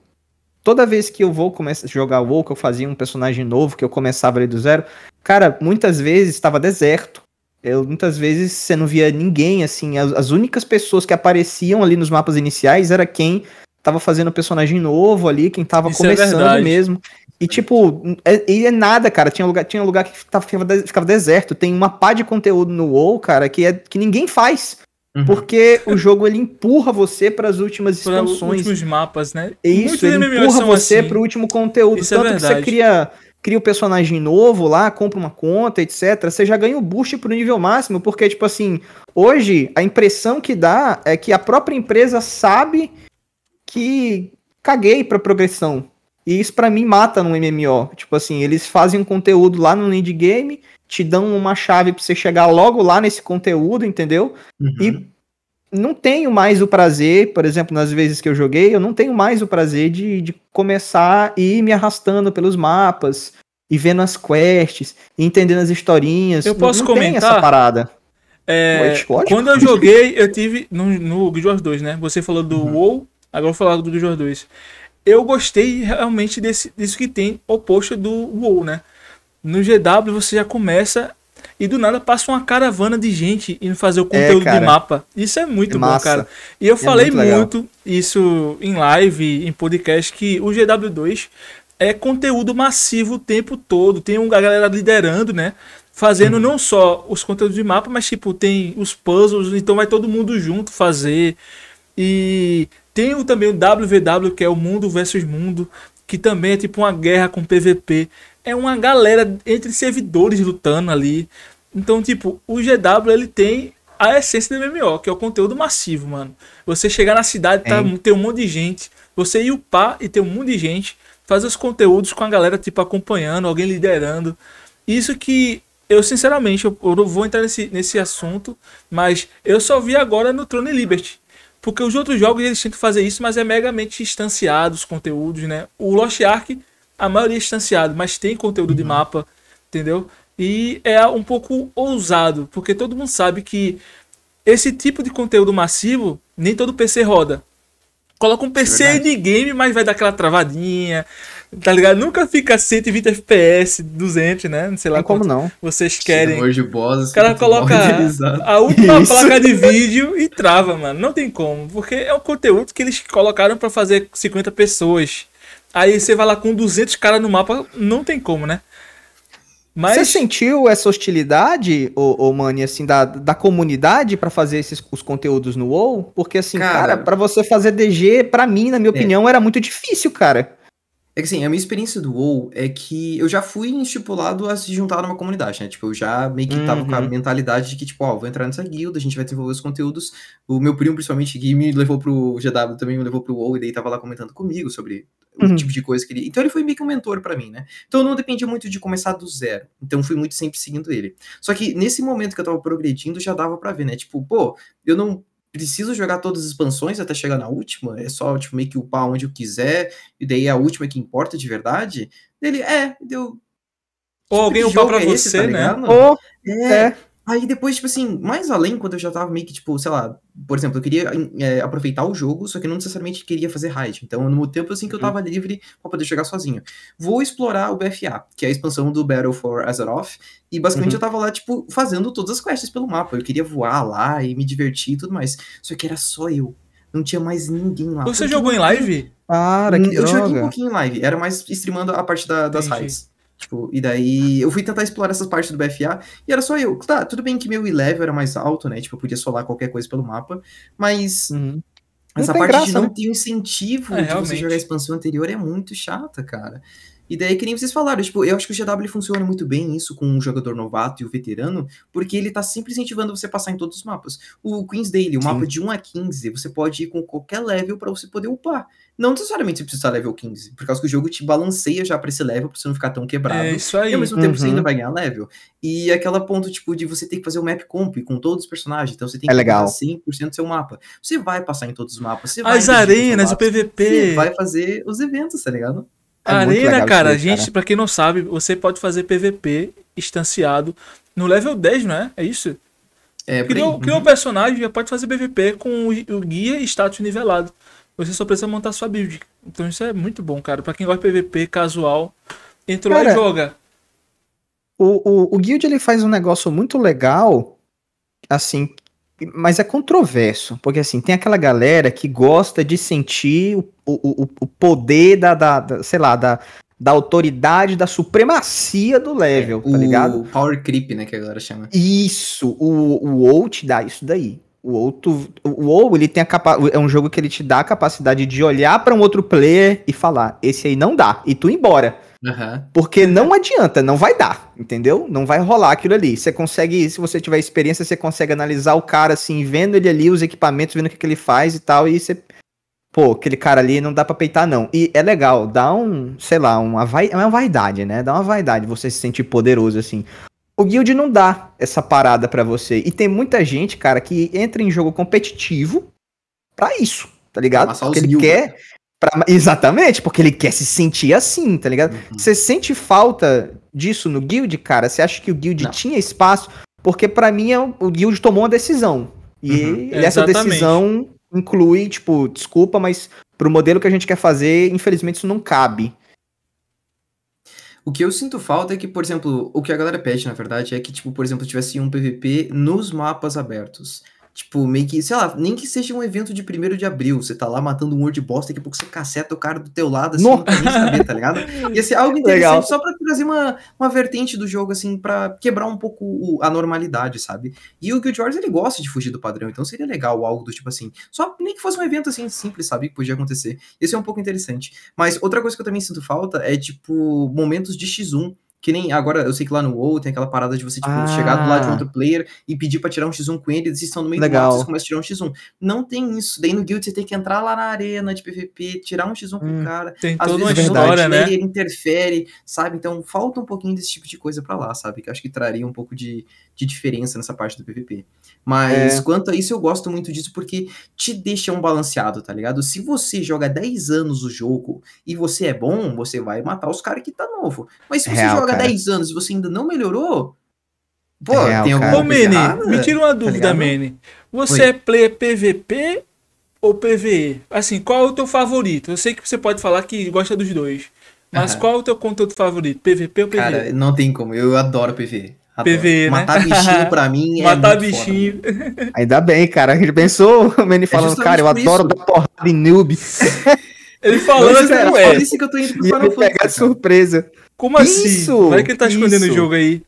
toda vez que eu vou começar a jogar WoW, que eu fazia um personagem novo, que eu começava ali do zero, cara, muitas vezes tava deserto. Eu, muitas vezes você não via ninguém, assim. As, as únicas pessoas que apareciam ali nos mapas iniciais era quem... tava fazendo personagem novo ali, quem tava Isso começando é mesmo. E tipo, e é, é nada, cara. Tinha lugar, tinha lugar que ficava deserto. Tem uma pá de conteúdo no WoW, cara, que, é, que ninguém faz. Uhum. Porque o jogo, ele empurra você para as últimas expansões. Para os últimos mapas, né? Isso, ele empurra você assim. Pro último conteúdo. Isso tanto é que você cria... cria o um personagem novo lá, compra uma conta, etcétera. Você já ganha o boost pro nível máximo, porque tipo assim, hoje a impressão que dá é que a própria empresa sabe que caguei pra progressão. E isso pra mim mata no M M O. Tipo assim, eles fazem um conteúdo lá no indie game, te dão uma chave pra você chegar logo lá nesse conteúdo, entendeu? Uhum. E não tenho mais o prazer, por exemplo, nas vezes que eu joguei, eu não tenho mais o prazer de, de começar e ir me arrastando pelos mapas, e vendo as quests, e entendendo as historinhas. Eu posso não, não comentar? Tem essa parada. É, quando eu joguei, eu tive no, no Guild Wars dois, né? Você falou do uhum. WoW, agora eu vou falar do Guild Wars dois. Eu gostei realmente desse, disso que tem oposto do WoW, né? No G W você já começa e do nada passa uma caravana de gente indo fazer o conteúdo é, de mapa. Isso é muito é bom, cara. E eu é falei muito, muito isso em live, em podcast, que o G W dois é conteúdo massivo o tempo todo. Tem uma galera liderando, né? Fazendo hum. não só os conteúdos de mapa, mas tipo, tem os puzzles, então vai todo mundo junto fazer. E... tem também o W V W, que é o mundo versus mundo, que também é tipo uma guerra com P V P. É uma galera entre servidores lutando ali. Então, tipo, o G W, ele tem a essência do M M O, que é o conteúdo massivo, mano. Você chegar na cidade, tá, tem um monte de gente. Você ir upar e ter um monte de gente. Fazer os conteúdos com a galera, tipo, acompanhando, alguém liderando. Isso que... eu, sinceramente, eu, eu não vou entrar nesse, nesse assunto, mas eu só vi agora no Throne and Liberty. Porque os outros jogos, eles tentam fazer isso, mas é megamente instanciado os conteúdos, né? O Lost Ark, a maioria é instanciado, mas tem conteúdo uhum. de mapa, entendeu? E é um pouco ousado, porque todo mundo sabe que esse tipo de conteúdo massivo, nem todo P C roda. Coloca um P C é de game, mas vai dar aquela travadinha, tá ligado? Nunca fica cento e vinte F P S, duzentos, né? Não sei lá como não. Vocês querem. Hoje o boss, o cara coloca a última Isso. placa de vídeo e trava, mano. Não tem como, porque é um conteúdo que eles colocaram pra fazer cinquenta pessoas. Aí você vai lá com duzentos caras no mapa, não tem como, né? Mas... você sentiu essa hostilidade, ô, ô Mani, assim, da, da comunidade pra fazer esses, os conteúdos no WoW? Porque, assim, cara, cara pra você fazer D G, pra mim, na minha opinião, é. era muito difícil, cara. É que, assim, a minha experiência do WoW é que eu já fui estipulado a se juntar numa comunidade, né? Tipo, eu já meio que tava uhum. com a mentalidade de que, tipo, ó, vou entrar nessa guilda, a gente vai desenvolver os conteúdos. O meu primo, principalmente, que me levou pro G W, também me levou pro WoW, e daí tava lá comentando comigo sobre uhum. o tipo de coisa que ele... Então ele foi meio que um mentor pra mim, né? Então eu não dependia muito de começar do zero. Então fui muito sempre seguindo ele. Só que nesse momento que eu tava progredindo, já dava pra ver, né? Tipo, pô, eu não... preciso jogar todas as expansões até chegar na última? É só, tipo, meio que upar onde eu quiser, e daí é a última que importa de verdade? Ele, é, deu... ou alguém upar pra é você, esse, tá, né? Ou, é... é. Aí depois, tipo assim, mais além, quando eu já tava meio que, tipo, sei lá, por exemplo, eu queria é, aproveitar o jogo, só que não necessariamente queria fazer raid. Então, no meu tempo, assim, que eu tava livre pra poder jogar sozinho. Vou explorar o B F A, que é a expansão do Battle for Azeroth, e basicamente uhum. eu tava lá, tipo, fazendo todas as quests pelo mapa. Eu queria voar lá e me divertir e tudo mais. Só que era só eu. Não tinha mais ninguém lá. Você jogou em live? Para, que droga. Eu joguei um pouquinho em live. Era mais streamando a parte da, das raids. Tipo, e daí eu fui tentar explorar essas partes do B F A e era só eu. Tá, tudo bem que meu level era mais alto, né? Tipo, eu podia solar qualquer coisa pelo mapa, mas uhum. essa parte graça, de não né? ter o incentivo é, de realmente. Você jogar a expansão anterior é muito chata, cara. E daí, que nem vocês falaram, tipo, eu acho que o G W funciona muito bem isso com o jogador novato e o veterano, porque ele tá sempre incentivando você a passar em todos os mapas. O Queen's Daily, o Sim. mapa de um a quinze, você pode ir com qualquer level pra você poder upar. Não necessariamente você precisa estar level quinze, por causa que o jogo te balanceia já pra esse level, pra você não ficar tão quebrado. É isso aí. E ao mesmo uhum. tempo você ainda vai ganhar level. E aquela ponto, tipo, de você ter que fazer o map comp com todos os personagens, então você tem que é passar cem por cento do seu mapa. Você vai passar em todos os mapas, você vai... As arenas, o P V P... Você vai fazer os eventos, tá ligado? É Arena, cara, a gente, cara. Pra quem não sabe, você pode fazer P V P estanciado no level dez, não é? É isso? É, criou, criou um personagem, já pode fazer P V P com o guia e status nivelado. Você só precisa montar sua build. Então isso é muito bom, cara. Pra quem gosta de P V P casual, entrou cara, lá e joga. O, o, o Guild, ele faz um negócio muito legal, assim, mas é controverso, porque assim, tem aquela galera que gosta de sentir o, o, o poder da, da, da, sei lá, da, da autoridade, da supremacia do level, é, tá o ligado? O power creep, né, que a galera chama. Isso, o, o WoW te dá isso daí. O WoW, tu, o WoW ele tem a capa, é um jogo que ele te dá a capacidade de olhar pra um outro player e falar, esse aí não dá, e tu ir embora. Uhum. Porque não adianta, não vai dar, entendeu? Não vai rolar aquilo ali. Você consegue, se você tiver experiência, você consegue analisar o cara assim, vendo ele ali, os equipamentos, vendo o que, que ele faz e tal, e você... Pô, aquele cara ali não dá pra peitar, não. E é legal, dá um, sei lá, uma, vai... uma vaidade, né? Dá uma vaidade, você se sentir poderoso, assim. O Guild não dá essa parada pra você. E tem muita gente, cara, que entra em jogo competitivo pra isso, tá ligado? Porque ele quer... Pra... Exatamente, porque ele quer se sentir assim, tá ligado? Uhum. Você sente falta disso no Guild, cara? Você acha que o Guild não. tinha espaço? Porque pra mim o Guild tomou uma decisão. E uhum. essa Exatamente. Decisão inclui, tipo, desculpa, mas pro modelo que a gente quer fazer, infelizmente isso não cabe. O que eu sinto falta é que, por exemplo, o que a galera pede, na verdade, é que, tipo, por exemplo, tivesse um P V P nos mapas abertos. Tipo, meio que, sei lá, nem que seja um evento de primeiro de abril, você tá lá matando um World Boss, daqui a pouco você caceta o cara do teu lado, assim, pra nem saber, tá ligado? Ia ser algo interessante Legal. Só pra trazer uma, uma vertente do jogo, assim, pra quebrar um pouco o, a normalidade, sabe? E o Guild Wars, ele gosta de fugir do padrão, então seria legal algo do tipo assim, só nem que fosse um evento, assim, simples, sabe? Que podia acontecer. Isso é um pouco interessante. Mas outra coisa que eu também sinto falta é, tipo, momentos de xis um. Que nem agora, eu sei que lá no WoW tem aquela parada de você, tipo, ah. chegar do lado de outro player e pedir pra tirar um xis um com ele, eles estão no meio Legal. Do mapa, vocês começam a tirar um xis um. Não tem isso. Daí no Guild você tem que entrar lá na arena de P V P, tirar um xis um hum, com o cara. Tem às toda vezes, uma história, né? Ele interfere, sabe? Então falta um pouquinho desse tipo de coisa pra lá, sabe? Que eu acho que traria um pouco de, de diferença nessa parte do P V P. Mas é. Quanto a isso, eu gosto muito disso porque te deixa um balanceado, tá ligado? Se você joga dez anos o jogo e você é bom, você vai matar os caras que tá novo. Mas se você Real, joga dez anos e você ainda não melhorou, pô, é, tem alguma coisa errada. Me tira uma dúvida, tá Manny. Você Oi. É player P V P ou P V E? Assim, qual é o teu favorito? Eu sei que você pode falar que gosta dos dois, mas uh-huh. qual é o teu conteúdo favorito? P V P ou P V E? Cara, não tem como, eu adoro P V E. Adoro. P V E, né? Matar bichinho pra mim é Matar bichinho. Foda, ainda bem, cara, a gente pensou, o Manny falando, é cara, eu adoro dar porrada em noob. Ele falando, não, assim, não é. Por isso que eu tô indo pro Final Fantasy. Pegar de surpresa. Como assim? Isso, vai que ele tá escondendo isso. o jogo aí.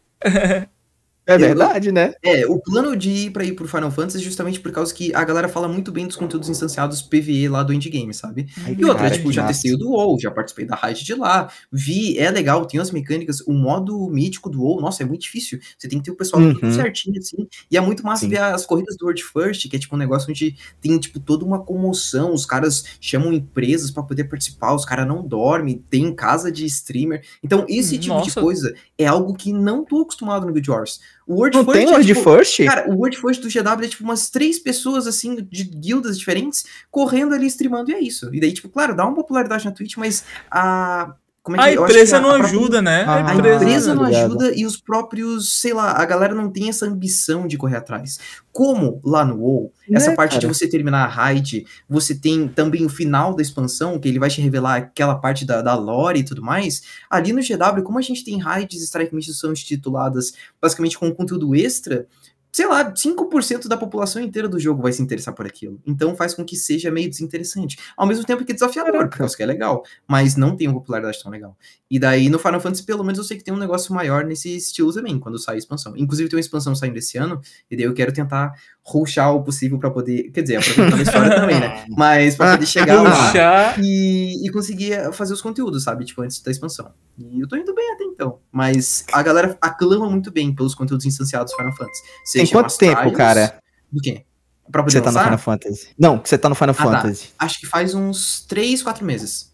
É verdade, né? É, o plano de ir pra ir pro Final Fantasy é justamente por causa que a galera fala muito bem dos conteúdos instanciados P V E lá do endgame, sabe? Ai, e outra, cara, tipo, já massa. Testei o do WoW, já participei da raid de lá, vi, é legal, tem as mecânicas, o modo mítico do WoW, nossa, é muito difícil, você tem que ter o pessoal uhum. tudo certinho, assim, e é muito massa Sim. ver as corridas do World First, que é tipo um negócio onde tem, tipo, toda uma comoção, os caras chamam empresas pra poder participar, os caras não dormem, tem casa de streamer, então esse tipo nossa. De coisa é algo que não tô acostumado no Guild Wars. O World não First tem World é, tipo, First? Cara, o World First do G W é tipo umas três pessoas, assim, de guildas diferentes, correndo ali, streamando, e é isso. E daí, tipo, claro, dá uma popularidade na Twitch, mas a... Como é que, a empresa não ajuda, né? A empresa não ajuda e os próprios, sei lá, a galera não tem essa ambição de correr atrás. Como lá no WoW, né, essa parte cara? de você terminar a raid, você tem também o final da expansão, que ele vai te revelar aquela parte da, da lore e tudo mais. Ali no G W, como a gente tem raids e strike missions são intituladas basicamente com conteúdo extra, sei lá, cinco por cento da população inteira do jogo vai se interessar por aquilo. Então faz com que seja meio desinteressante. Ao mesmo tempo que desafiador, Caraca. porque eu acho que é legal, mas não tem uma popularidade tão legal. E daí no Final Fantasy, pelo menos eu sei que tem um negócio maior nesse estilo também, quando sai a expansão. Inclusive tem uma expansão saindo esse ano, e daí eu quero tentar rushar o possível pra poder, quer dizer, aproveitar a história também, né? Mas pra poder chegar lá e, e conseguir fazer os conteúdos, sabe? Tipo, antes da expansão. E eu tô indo bem até então. Mas a galera aclama muito bem pelos conteúdos instanciados do Final Fantasy. Seja Tem quanto tempo, trials, cara? Do quê? Pra poder você lançar? Tá no Final Fantasy. Não, que você tá no Final ah, Fantasy. Tá. Acho que faz uns três, quatro meses.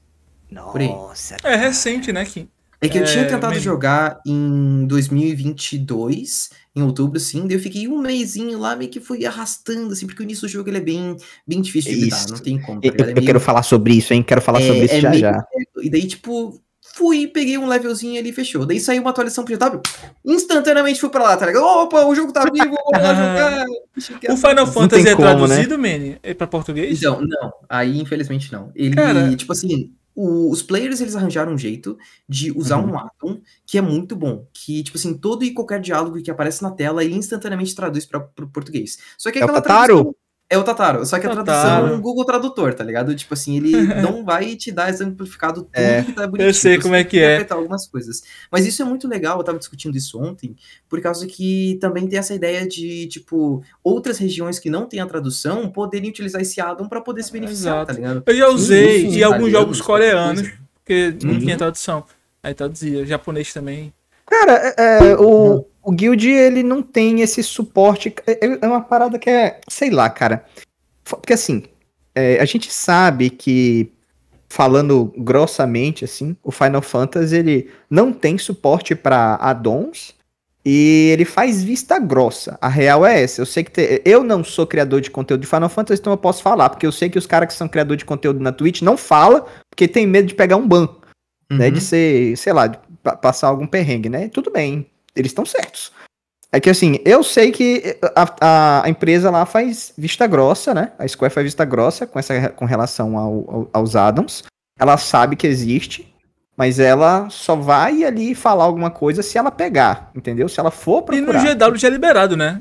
Nossa. É recente, né, Kim? É que eu é, tinha tentado mesmo. jogar em dois mil e vinte e dois, em outubro, sim. Daí eu fiquei um mesinho lá, meio que fui arrastando, assim, porque o início do jogo ele é bem, bem difícil de lidar, não tem como. Tá eu eu é meio... quero falar sobre isso, hein? Quero falar é, sobre isso é já meio... já. E daí, tipo... Fui, peguei um levelzinho ali e fechou. Daí saiu uma atualização pro G W, instantaneamente fui pra lá, tá ligado? Opa, o jogo tá vivo, vamos lá jogar. O Final Fantasy é como, traduzido, né? Manny? É pra português? Então, não. Aí, infelizmente, não. Ele, Cara... tipo assim... O, os players, eles arranjaram um jeito de usar uhum. um atom que é muito bom. Que, tipo assim, todo e qualquer diálogo que aparece na tela, ele instantaneamente traduz para o português. Só que é aquela o tradução... É o Tataro, só que a tradução é um Google Tradutor, tá ligado? Tipo assim, ele não vai te dar esse amplificado tudo é, que tá bonitinho. Eu sei como é que é. Algumas coisas. Mas isso é muito legal, eu tava discutindo isso ontem, por causa que também tem essa ideia de, tipo, outras regiões que não tem a tradução poderem utilizar esse addon pra poder se beneficiar, Exato. tá ligado? Eu já usei em alguns jogos coreanos, porque uhum. não tinha tradução. Aí traduzia, japonês também. Cara, é, o, o Guild, ele não tem esse suporte, é uma parada que é, sei lá, cara, porque assim, é, a gente sabe que, falando grossamente, assim, o Final Fantasy, ele não tem suporte pra addons e ele faz vista grossa, a real é essa, eu sei que, te, eu não sou criador de conteúdo de Final Fantasy, então eu posso falar, porque eu sei que os caras que são criadores de conteúdo na Twitch não falam, porque tem medo de pegar um ban, uhum. né, de ser, sei lá... passar algum perrengue, né? Tudo bem, eles estão certos. É que assim, eu sei que a, a empresa lá faz vista grossa, né? A Square faz vista grossa com, essa, com relação ao, ao, aos addons. Ela sabe que existe, mas ela só vai ali falar alguma coisa se ela pegar, entendeu? Se ela for procurar. E no G W já é liberado, né?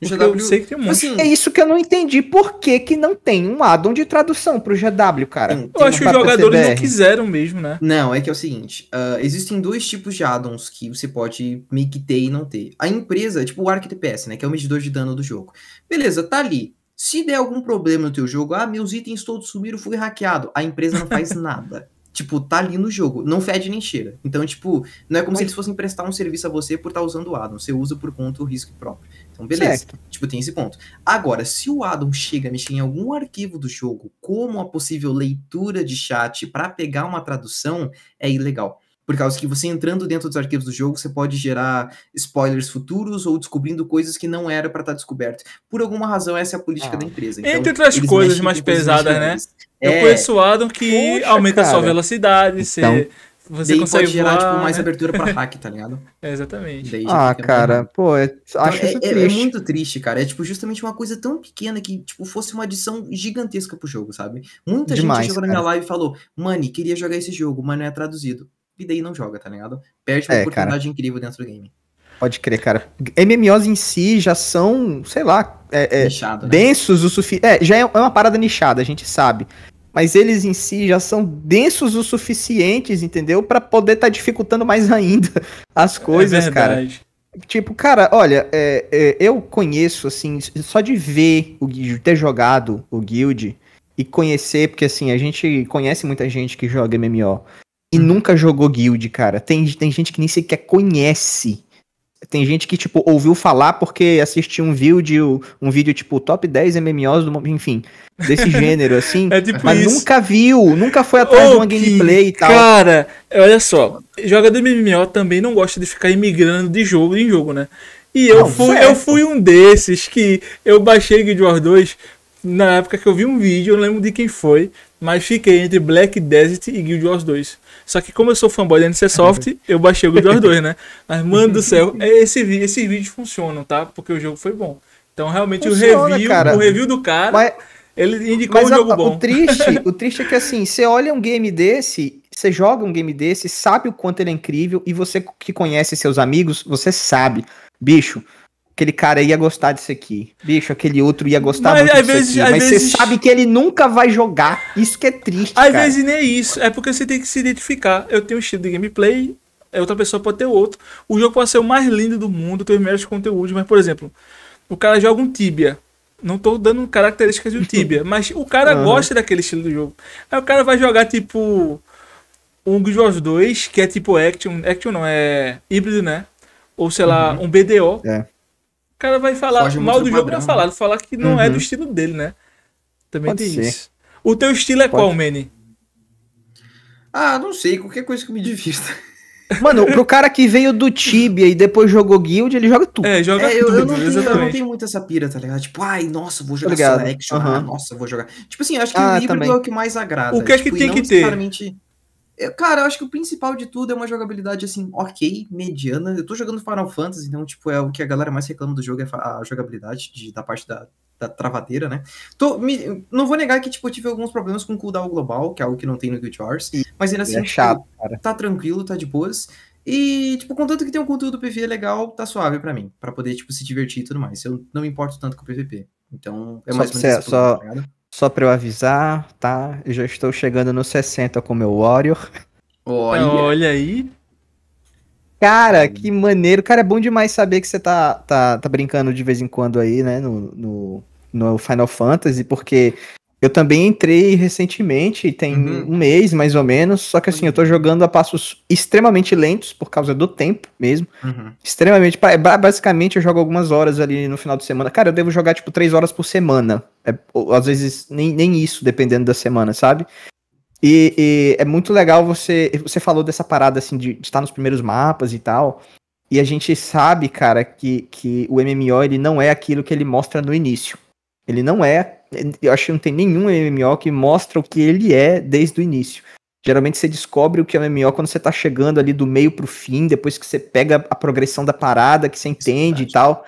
G W... Eu sei que tem um monte. Assim, é isso que eu não entendi. Por que que não tem um addon de tradução pro G W, cara? Tem, tem eu acho que os jogadores C B R. não quiseram mesmo, né? Não, é que é o seguinte. Uh, existem dois tipos de addons que você pode meio que ter e não ter. A empresa, tipo o ArcDPS, né? Que é o medidor de dano do jogo. Beleza, tá ali. Se der algum problema no teu jogo, ah, meus itens todos sumiram, fui hackeado. A empresa não faz nada. Tipo, tá ali no jogo, não fede nem cheira. Então, tipo, não é como Mas... se eles fossem prestar um serviço a você por estar usando o addon. Você usa por conta o risco próprio. Então, beleza. Certo. Tipo, tem esse ponto. Agora, se o addon chega a mexer em algum arquivo do jogo, como a possível leitura de chat pra pegar uma tradução, é ilegal. Por causa que você entrando dentro dos arquivos do jogo, você pode gerar spoilers futuros ou descobrindo coisas que não era pra estar descoberto. Por alguma razão, essa é a política ah. da empresa. Então, entre outras coisas mais pesadas, né? É. Eu conheço o addon que Poxa, aumenta cara. a sua velocidade, então, você, você consegue pode gerar voar, tipo, mais abertura pra hack, tá ligado? É, exatamente. Daí ah, cara, muito... pô, é... Então, acho é, isso é, é muito triste, cara. É tipo justamente uma coisa tão pequena que tipo fosse uma adição gigantesca pro jogo, sabe? Muita Demais, gente chegou na minha live e falou, Mani, queria jogar esse jogo, mas não é traduzido. E daí não joga, tá ligado? Perde uma é, oportunidade cara. incrível dentro do game. Pode crer, cara. M M Os em si já são, sei lá, é, é, Nichado, né? densos o suficiente. É, já é uma parada nichada, a gente sabe. Mas eles em si já são densos o suficientes, entendeu? Pra poder estar tá dificultando mais ainda as coisas, é cara. Tipo, cara, olha, é, é, eu conheço, assim, só de ver o Guild, ter jogado o Guild e conhecer, porque assim, a gente conhece muita gente que joga M M O e hum. nunca jogou Guild, cara. Tem, tem gente que nem sequer conhece. Tem gente que, tipo, ouviu falar porque assistiu um vídeo, um vídeo tipo, top dez M M Os, do, enfim, desse gênero, assim. é tipo mas isso. nunca viu, nunca foi atrás oh, de uma gameplay que... e tal. Cara, olha só, jogador de M M O também não gosta de ficar imigrando de jogo em jogo, né? E eu, não, fui, eu fui um desses que eu baixei Guild Wars dois na época que eu vi um vídeo, eu lembro de quem foi, mas fiquei entre Black Desert e Guild Wars dois. Só que como eu sou fanboy da N C Soft, eu baixei o Guild Wars dois, né? Mas, mano do céu, esse, esses vídeos funcionam, tá? Porque o jogo foi bom. Então, realmente, Funciona, o, review, o review do cara, mas, ele indicou mas um jogo a, bom. O triste, o triste é que, assim, você olha um game desse, você joga um game desse, sabe o quanto ele é incrível, e você que conhece seus amigos, você sabe. Bicho, aquele cara ia gostar disso aqui. Bicho, aquele outro ia gostar mas, muito disso vezes, aqui. Mas você vezes... sabe que ele nunca vai jogar. Isso que é triste, Às cara. vezes nem é isso. É porque você tem que se identificar. Eu tenho um estilo de gameplay, outra pessoa pode ter outro. O jogo pode ser o mais lindo do mundo, tem os melhores conteúdos, mas, por exemplo, o cara joga um Tibia. Não tô dando características do Tibia, mas o cara uhum. gosta daquele estilo do jogo. Aí o cara vai jogar, tipo, um Guild Wars dois, que é tipo Action. Action não, é híbrido, né? Ou, sei lá, uhum. um B D O. É. O cara vai falar Foge mal do, do jogo, não falar, falar que não uhum. é do estilo dele, né? Também Pode tem ser. isso. O teu estilo é Pode. qual, Manny? Ah, não sei, qualquer coisa que me divista. Mano, pro cara que veio do Tibia e depois jogou Guild, ele joga tudo. É, joga é, eu, tudo, eu não, tenho, eu não tenho muito essa pira, tá ligado? Tipo, ai, nossa, vou jogar tá só action, uhum. ah, nossa, vou jogar... Tipo assim, acho que ah, o híbrido também. é o que mais agrada. O que é que tipo, tem que ter? Eu, cara, eu acho que o principal de tudo é uma jogabilidade, assim, ok, mediana. Eu tô jogando Final Fantasy, então, tipo, é o que a galera mais reclama do jogo, é a jogabilidade de, da parte da, da travadeira, né? Tô, me, não vou negar que, tipo, eu tive alguns problemas com o cooldown global, que é algo que não tem no Guild Wars. E, mas ainda assim, é chato, cara. Tá tranquilo, tá de boas. E, tipo, contanto que tem um conteúdo P V legal, tá suave pra mim. Pra poder, tipo, se divertir e tudo mais. Eu não me importo tanto com o P V P. Então, é só mais ou menos isso. Só... Só pra eu avisar, tá? Eu já estou chegando no sessenta com o meu Warrior. Olha, Olha aí. Cara, que maneiro. Cara, é bom demais saber que você tá, tá, tá brincando de vez em quando aí, né? No, no, no Final Fantasy, porque eu também entrei recentemente, tem uhum. um mês mais ou menos. Só que assim, eu tô jogando a passos extremamente lentos, por causa do tempo mesmo. Uhum. Extremamente. Basicamente, eu jogo algumas horas ali no final de semana. Cara, eu devo jogar tipo três horas por semana. É, às vezes nem, nem isso, dependendo da semana, sabe? E, e é muito legal você... Você falou dessa parada, assim, de, de estar nos primeiros mapas e tal. E a gente sabe, cara, que, que o M M O, ele não é aquilo que ele mostra no início. Ele não é... Eu acho que não tem nenhum M M O que mostra o que ele é desde o início. Geralmente você descobre o que é o M M O quando você tá chegando ali do meio pro fim, depois que você pega a progressão da parada, que você entende e tal...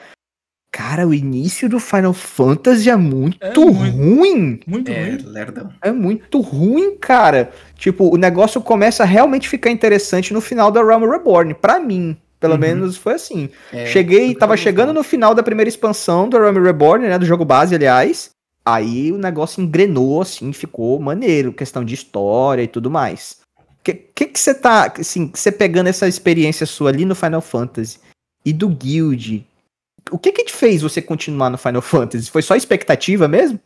Cara, o início do Final Fantasy é muito, é muito ruim. Muito é, ruim. Lerdão. É muito ruim, cara. Tipo, o negócio começa a realmente ficar interessante no final da Realm Reborn. Pra mim, pelo uhum. menos foi assim. É, Cheguei, tava chegando no final da primeira expansão da Realm Reborn, né? Do jogo base, aliás. Aí o negócio engrenou, assim, ficou maneiro. Questão de história e tudo mais. O que que você tá, assim, você pegando essa experiência sua ali no Final Fantasy e do Guild... O que que te fez você continuar no Final Fantasy? Foi só expectativa mesmo?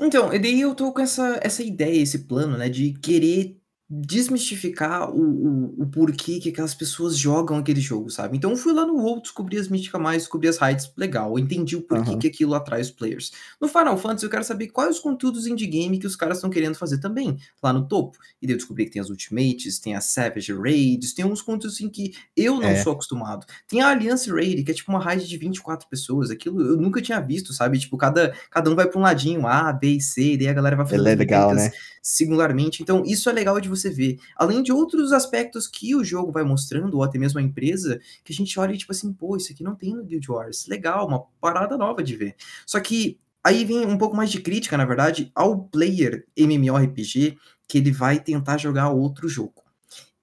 Então, e daí eu tô com essa, essa ideia, esse plano, né, de querer desmistificar o, o, o porquê que aquelas pessoas jogam aquele jogo, sabe? Então eu fui lá no WoW, descobri as míticas mais, descobri as raids, legal, entendi o porquê uhum. que aquilo atrai os players. No Final Fantasy eu quero saber quais os conteúdos indie game que os caras estão querendo fazer também, lá no topo. E daí eu descobri que tem as Ultimates, tem as Savage Raids, tem uns conteúdos assim que eu não é. sou acostumado. Tem a Alliance Raid, que é tipo uma raid de vinte e quatro pessoas, aquilo eu nunca tinha visto, sabe? Tipo, cada, cada um vai pra um ladinho, A, B e C, e daí a galera vai fazendo... É legal, né? Singularmente, então isso é legal de você ver, além de outros aspectos que o jogo vai mostrando, ou até mesmo a empresa, que a gente olha e tipo assim, pô, isso aqui não tem no Guild Wars, legal, uma parada nova de ver. Só que aí vem um pouco mais de crítica, na verdade, ao player MMORPG, que ele vai tentar jogar outro jogo.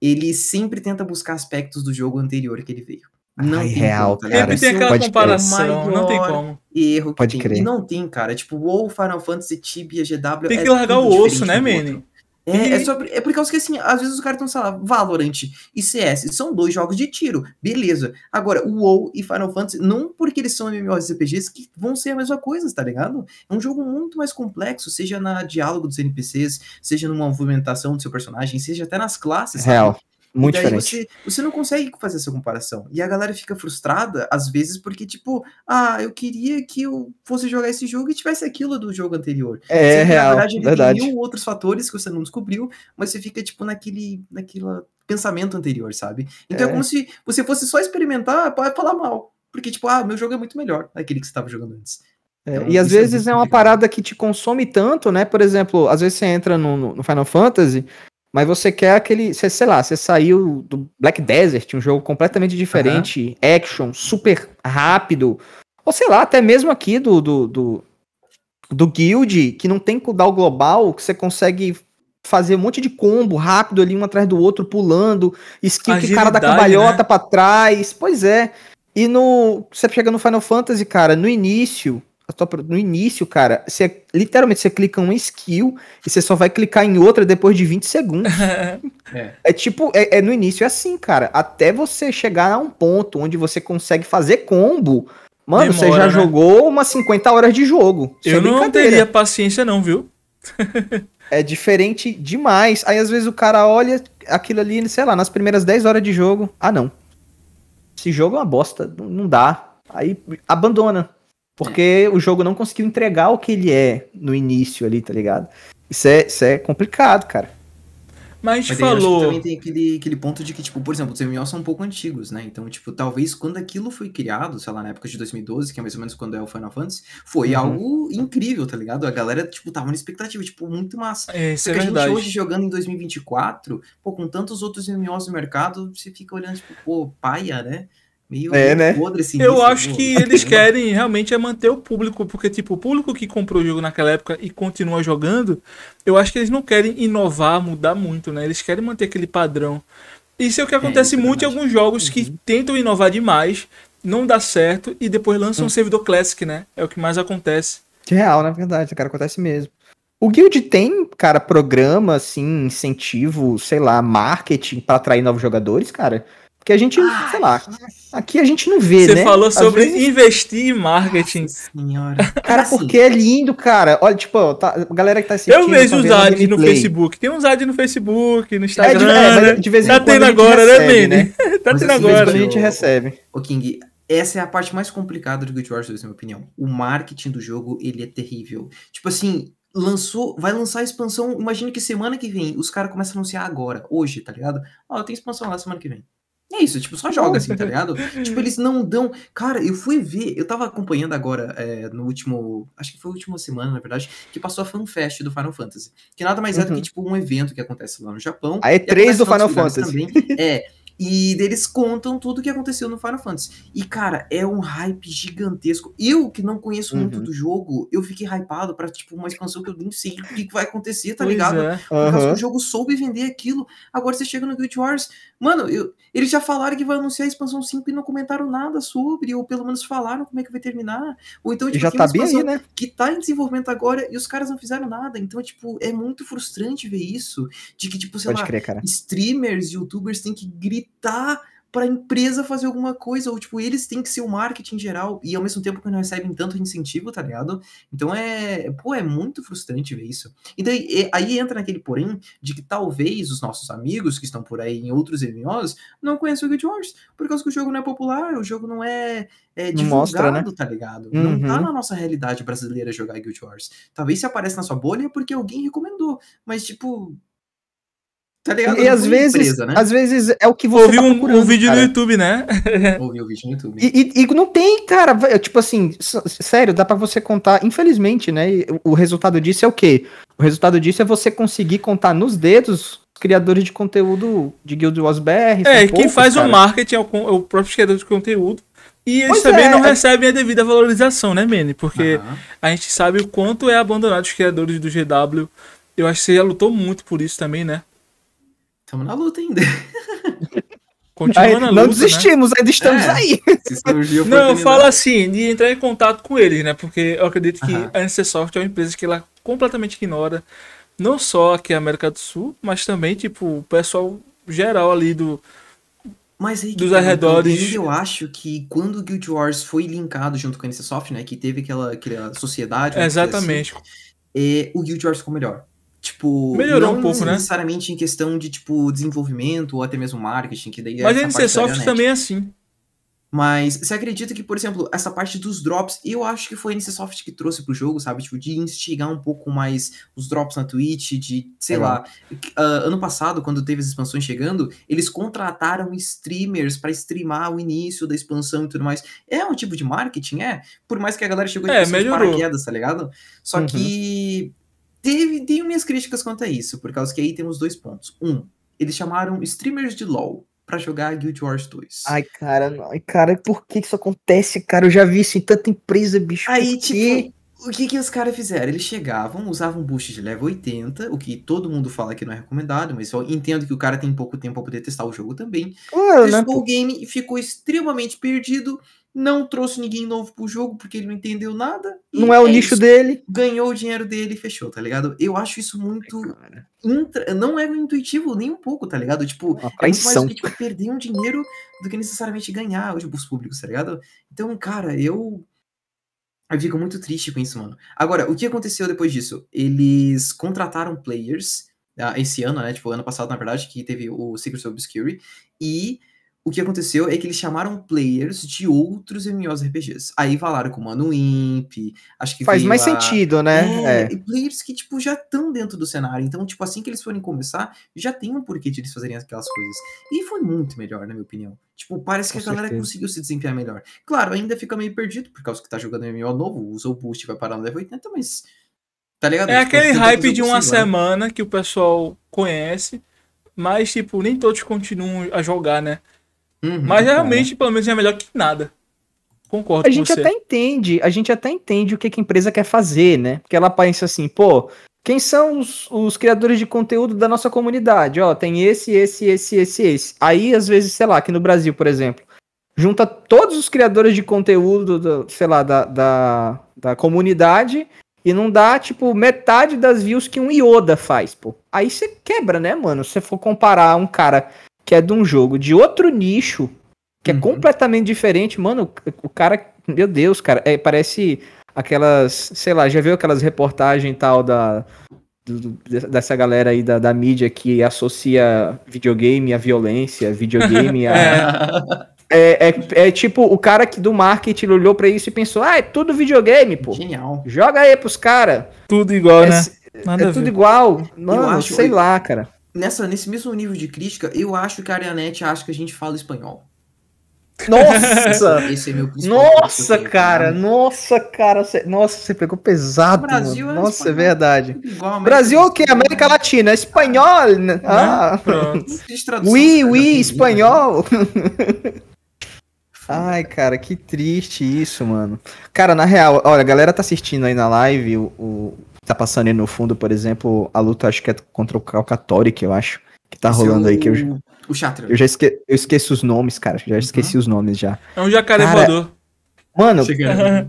Ele sempre tenta buscar aspectos do jogo anterior que ele veio. Não Ai, tem real, como, tá cara. Sempre tem aquela Pode comparação, crer. Não tem como. Erro que Pode tem. Crer. E não tem, cara. Tipo, WoW, Final Fantasy, Tibia, G W... Tem que é largar o osso, né, Manny? É, e... é, só, é por causa que, assim, às vezes os caras estão, sei lá, Valorant e C S, são dois jogos de tiro, beleza. Agora, o WoW e Final Fantasy, não porque eles são MMORPGs que vão ser a mesma coisa, tá ligado? É um jogo muito mais complexo, seja na diálogo dos N P Cs, seja numa movimentação do seu personagem, seja até nas classes, real. Sabe? Muito daí diferente. Você, você não consegue fazer essa comparação. E a galera fica frustrada, às vezes, porque, tipo, ah, eu queria que eu fosse jogar esse jogo e tivesse aquilo do jogo anterior. É, é real, na verdade, ele verdade. Tem mil outros fatores que você não descobriu, mas você fica, tipo, naquele, naquela pensamento anterior, sabe? Então é. é como se você fosse só experimentar pra falar mal. Porque, tipo, ah, meu jogo é muito melhor daquele que você tava jogando antes. É, então, e às vezes é, é uma parada que te consome tanto, né? Por exemplo, às vezes você entra no, no Final Fantasy, mas você quer aquele... Você, sei lá, você saiu do Black Desert, um jogo completamente diferente, uhum. action, super rápido. Ou sei lá, até mesmo aqui do, do, do, do Guild, que não tem cooldown global, que você consegue fazer um monte de combo rápido ali, um atrás do outro, pulando, skill agilidade, que o cara dá cambalhota, né? Pra trás. Pois é. E no... Você chega no Final Fantasy, cara, no início... No início, cara, você, literalmente você clica uma skill e você só vai clicar em outra depois de vinte segundos. é. é tipo, é, é no início é assim, cara. Até você chegar a um ponto onde você consegue fazer combo, mano, demora, você já né? jogou umas cinquenta horas de jogo. Eu não teria paciência não, viu? É diferente demais. Aí às vezes o cara olha aquilo ali, sei lá, nas primeiras dez horas de jogo. Ah, não. Esse jogo é uma bosta, não dá. Aí abandona. Porque o jogo não conseguiu entregar o que ele é no início ali, tá ligado? Isso é, isso é complicado, cara. Mas, Mas falou... também tem aquele, aquele ponto de que, tipo, por exemplo, os M M Os são um pouco antigos, né? Então, tipo, talvez quando aquilo foi criado, sei lá, na época de dois mil e doze, que é mais ou menos quando é o Final Fantasy, foi uhum. algo incrível, tá ligado? A galera, tipo, tava na expectativa, tipo, muito massa. É, isso é verdade. Porque a gente hoje jogando em dois mil e vinte e quatro, pô, com tantos outros M M Os no mercado, você fica olhando, tipo, pô, paia, né? Meio é, né? podre, assim, eu acho que eles querem realmente é manter o público, porque tipo, o público que comprou o jogo naquela época e continua jogando, eu acho que eles não querem inovar, mudar muito, né? Eles querem manter aquele padrão. Isso é o que acontece é, muito em alguns jogos uhum. que tentam inovar demais, não dá certo e depois lançam uhum. um servidor classic, né? É o que mais acontece. Real, na verdade, cara, acontece mesmo. O Guild tem, cara, programa, assim, incentivo, sei lá, marketing pra atrair novos jogadores, cara? Que a gente, ah, sei lá, aqui a gente não vê, você né? Você falou sobre vezes... investir em marketing. Nossa senhora. Cara, porque é lindo, cara. Olha, tipo, ó, tá, a galera que tá assistindo... Eu vejo os ads no Facebook. Tem uns ads no Facebook, no Instagram, é, de, é, de vez em tá quando tendo a gente agora, recebe, né, né? Tá mas tendo agora. Quando a gente recebe. Ô, King... Essa é a parte mais complicada do Guild Wars dois, na minha opinião. O marketing do jogo, ele é terrível. Tipo assim... Lançou, vai lançar a expansão, imagina que semana que vem, os caras começam a anunciar agora, hoje, tá ligado? Ó, oh, tem expansão lá semana que vem. É isso, tipo, só joga assim, tá ligado? Tipo, eles não dão... Cara, eu fui ver, eu tava acompanhando agora, é, no último... Acho que foi a última semana, na verdade, que passou a FanFest do Final Fantasy. Que nada mais uhum. é do que, tipo, um evento que acontece lá no Japão. A E três do Final Fantasy. Também, é... E eles contam tudo o que aconteceu no Final Fantasy. E, cara, é um hype gigantesco. Eu, que não conheço uhum. muito do jogo, eu fiquei hypado pra, tipo, uma expansão que eu nem sei o que vai acontecer, tá pois ligado? É. Uhum. Porque o jogo soube vender aquilo. Agora você chega no Guild Wars... Mano, eu, eles já falaram que vai anunciar a expansão cinco e não comentaram nada sobre, ou pelo menos falaram como é que vai terminar. Ou então, tipo, já tá bem aí, né? Que tá em desenvolvimento agora e os caras não fizeram nada. Então, tipo, é muito frustrante ver isso. De que, tipo, sei Pode lá, crer, cara. Streamers, youtubers têm que gritar pra empresa fazer alguma coisa. Ou, tipo, eles têm que ser o marketing geral e ao mesmo tempo que não recebem tanto incentivo, tá ligado? Então, é... Pô, é muito frustrante ver isso. E daí, é, aí entra naquele porém de que talvez os nossos amigos que estão por aí em outros M M Os não conheçam o Guild Wars, porque o jogo não é popular, o jogo não é... É divulgado, mostra, né? Tá ligado? Uhum. Não tá na nossa realidade brasileira jogar Guild Wars. Talvez se aparece na sua bolha é porque alguém recomendou, mas, tipo... Tá ligado? E às vezes, empresa, né? às vezes é o que você ouviu tá procurando, um vídeo cara. no YouTube, né? Ouvi o vídeo no YouTube. E, e, e não tem, cara, tipo assim, sério, dá pra você contar, infelizmente, né? O resultado disso é o quê? O resultado disso é você conseguir contar nos dedos criadores de conteúdo de Guild Wars B R. É, quem poucos, faz cara. o marketing é o, é o próprio criador de conteúdo. E eles pois também é. não recebem a devida valorização, né, Mene? Porque uhum. a gente sabe o quanto é abandonado os criadores do G W. Eu acho que você já lutou muito por isso também, né? Estamos na luta ainda. Continua aí, na luta, não desistimos, né? ainda estamos é, aí. Se não, eu falo assim, de entrar em contato com eles, né? Porque eu acredito que uh-huh. a N C Soft é uma empresa que ela completamente ignora, não só aqui na América do Sul, mas também, tipo, o pessoal geral ali do... Mas aí, dos arredores. Eu acho que quando o Guild Wars foi linkado junto com a N C Soft, né? Que teve aquela, aquela sociedade... Exatamente. Assim, é, o Guild Wars ficou melhor. Tipo, melhorou não um pouco, necessariamente né? em questão de, tipo, desenvolvimento ou até mesmo marketing. Que daí mas a N C Soft também é assim. Mas você acredita que, por exemplo, essa parte dos drops, eu acho que foi a N C Soft que trouxe pro jogo, sabe? Tipo, de instigar um pouco mais os drops na Twitch, de, sei é. lá... Uh, ano passado, quando teve as expansões chegando, eles contrataram streamers pra streamar o início da expansão e tudo mais. É um tipo de marketing, é? Por mais que a galera chegou de, é, de paraquedas, tá ligado? Só uhum. que... Teve, tenho minhas críticas quanto a isso, por causa que aí temos dois pontos. Um, eles chamaram streamers de LoL pra jogar Guild Wars dois. Ai, cara, não. Cara, por que isso acontece, cara? Eu já vi isso em tanta empresa, bicho. Aí, tipo, o que que os caras fizeram? Eles chegavam, usavam um boost de level oitenta, o que todo mundo fala que não é recomendado, mas eu entendo que o cara tem pouco tempo pra poder testar o jogo também. Ah, testou não... o game e ficou extremamente perdido, não trouxe ninguém novo pro jogo, porque ele não entendeu nada. Não é o nicho dele. Ganhou o dinheiro dele e fechou, tá ligado? Eu acho isso muito... Intra... Não é intuitivo nem um pouco, tá ligado? Tipo, é muito mais do que tipo, perder um dinheiro do que necessariamente ganhar os bolsos públicos, tá ligado? Então, cara, eu... Eu fico muito triste com isso, mano. Agora, o que aconteceu depois disso? Eles contrataram players, esse ano, né? Tipo, ano passado, na verdade, que teve o Seekers of Obscurity, e... O que aconteceu é que eles chamaram players de outros M M O R P Gs. Aí falaram com o Mano Imp, acho que faz mais lá... sentido, né? É, é. E players que, tipo, já estão dentro do cenário. Então, tipo, assim que eles forem começar, já tem um porquê de eles fazerem aquelas coisas. E foi muito melhor, na minha opinião. Tipo, parece que com a galera certeza. Conseguiu se desempenhar melhor. Claro, ainda fica meio perdido, por causa que tá jogando M M O novo, usou o boost e vai parar no level oitenta, mas... Tá ligado? É tipo, aquele hype de uma possível, semana né? que o pessoal conhece, mas, tipo, nem todos continuam a jogar, né? Uhum, mas realmente, é. pelo menos, é melhor que nada. Concordo a com gente você. Até entende, a gente até entende o que, que a empresa quer fazer, né? Porque ela pensa assim, pô, quem são os, os criadores de conteúdo da nossa comunidade? Ó, tem esse, esse, esse, esse, esse. Aí, às vezes, sei lá, aqui no Brasil, por exemplo, junta todos os criadores de conteúdo, do, sei lá, da, da, da comunidade e não dá, tipo, metade das views que um Yoda faz, pô. Aí você quebra, né, mano? Se você for comparar um cara... que é de um jogo de outro nicho, que uhum. é completamente diferente, mano, o cara, meu Deus, cara, é, parece aquelas, sei lá, já viu aquelas reportagens e tal da, do, dessa galera aí da, da mídia que associa videogame à violência, videogame a... É, é, é tipo, o cara que do marketing olhou pra isso e pensou, ah, é tudo videogame, pô. Genial. Joga aí pros caras. Tudo igual, é, né? Nada é tudo ver. Igual. Mano, sei que... lá, cara. Nessa, nesse mesmo nível de crítica, eu acho que a ArenaNet acha que a gente fala espanhol. Nossa! Esse é meu nossa, cara! Nossa, cara! Você, nossa, você pegou pesado, o Brasil mano. É nossa, espanhol. É verdade. Igual Brasil o quê? América Latina. Espanhol! Né? Ah, ah, pronto. Ui, ui, espanhol! Ai, cara, que triste isso, mano. Cara, na real, olha, a galera tá assistindo aí na live o... o... tá passando aí no fundo, por exemplo, a luta, acho que é contra o Calcatori, que eu acho, que tá esse rolando é o... aí. Que eu... O Chatra. Eu já esque... eu esqueci os nomes, cara. Já esqueci uhum. os nomes, já. É um jacaré cara... voador. Mano, uhum.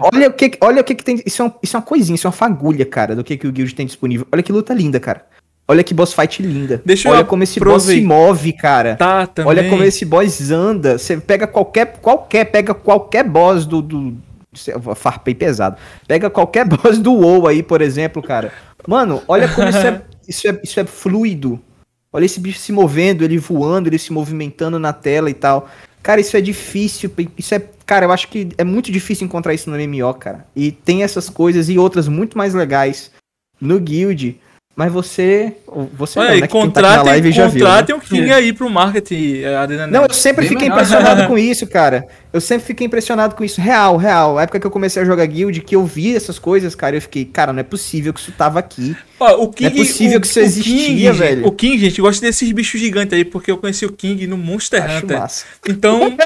olha o que olha o que, que tem... Isso é, um... isso é uma coisinha, isso é uma fagulha, cara, do que, que o Guild tem disponível. Olha que luta linda, cara. Olha que boss fight linda. Deixa olha eu como esse boss se move, cara. Tá, também. Olha como esse boss anda. Você pega qualquer... qualquer... Pega qualquer boss do... do... Farpei pesado. Pega qualquer boss do WoW aí, por exemplo, cara. Mano, olha como isso é, isso é, isso é fluido. Olha esse bicho se movendo, ele voando, ele se movimentando na tela e tal. Cara, isso é difícil. Isso é, cara, eu acho que é muito difícil encontrar isso no M M O, cara. E tem essas coisas e outras muito mais legais no Guild. Mas você... você olha, não, né? Contratem, tá live já contratem viu, né? o King é. aí pro marketing. Não, eu sempre Bem fiquei melhor. impressionado com isso, cara. Eu sempre fiquei impressionado com isso. Real, real. Na época que eu comecei a jogar Guild, que eu vi essas coisas, cara, eu fiquei... Cara, não é possível que isso tava aqui. Ó, o King, não é possível o, que isso existia, King, velho. O King, gente, gosta desses bichos gigantes aí, porque eu conheci o King no Monster acho Hunter. Massa. Então...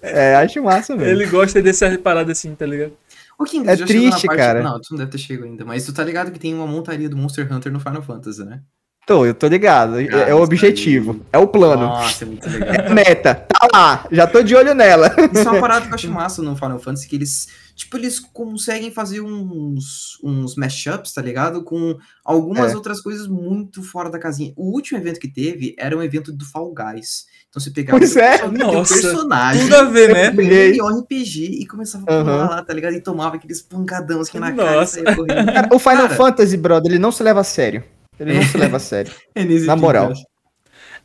é, acho massa mesmo. Ele gosta dessas paradas assim, tá ligado? O King, é triste, parte... cara. Não, tu não deve ter chegado ainda, mas tu tá ligado que tem uma montaria do Monster Hunter no Final Fantasy, né? Tô, eu tô ligado. Cara, é o objetivo. Aí. É o plano. Nossa, é muito legal. É a meta. Tá lá. Já tô de olho nela. Isso é uma parada que eu acho massa no Final Fantasy, que eles, tipo, eles conseguem fazer uns, uns mashups, tá ligado? Com algumas é. outras coisas muito fora da casinha. O último evento que teve era um evento do Fall Guys. Então você pegava pois é? o personagem, tudo a ver, né? O R P G e começava a pular uhum. lá, tá ligado? E tomava aqueles pancadãos que na Nossa. cara correndo. Cara, o Final cara, Fantasy, brother, ele não se leva a sério. Ele não se leva a sério. É na moral.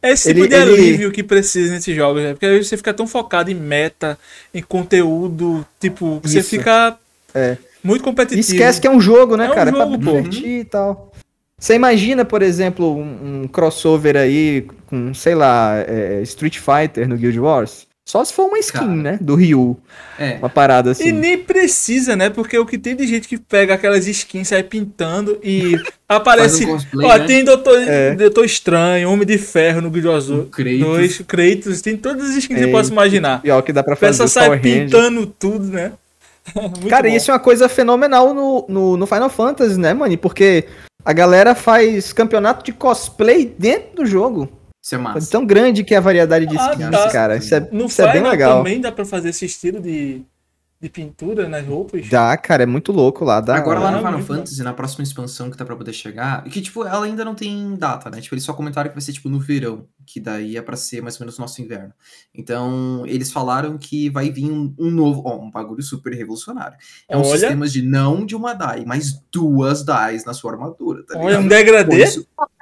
É esse ele, tipo de ele... alívio que precisa nesses jogos, né? Porque aí você fica tão focado em meta, em conteúdo, tipo, você Isso. fica é. muito competitivo. Esquece que é um jogo, né, é um cara? Jogo, é pra divertir uhum. e tal. Você imagina, por exemplo, um, um crossover aí com, sei lá, é, Street Fighter no Guild Wars? Só se for uma skin, cara, né? Do Ryu. É. Uma parada assim. E nem precisa, né? Porque o que tem de gente que pega aquelas skins, sai pintando e aparece... Um cosplay, ó, né? Tem Doutor, é. Doutor Estranho, Homem de Ferro no Guild Wars dois, Kratos, tem todas as skins é, que você possa imaginar. E ó, que dá pra fazer. Essa sai Power pintando Ranger. Tudo, né? Cara, bom. Isso é uma coisa fenomenal no, no, no Final Fantasy, né, mano? Porque a galera faz campeonato de cosplay dentro do jogo. Isso é massa. Tão grande que é a variedade de skins, ah, tá. cara. Isso é, no isso é bem legal. Também dá pra fazer esse estilo de, de pintura nas roupas? Dá, cara. É muito louco lá. Dá Agora lá no Final Fantasy, bom. na próxima expansão que tá pra poder chegar... Que, tipo, ela ainda não tem data, né? Tipo, eles só comentaram que vai ser, tipo, no verão. Que daí é pra ser mais ou menos nosso inverno. Então, eles falaram que vai vir um, um novo... Ó, um bagulho super revolucionário. É um Olha. sistema de não de uma D A I, mas duas D A Is na sua armadura, tá ligado? Olha, um degradê?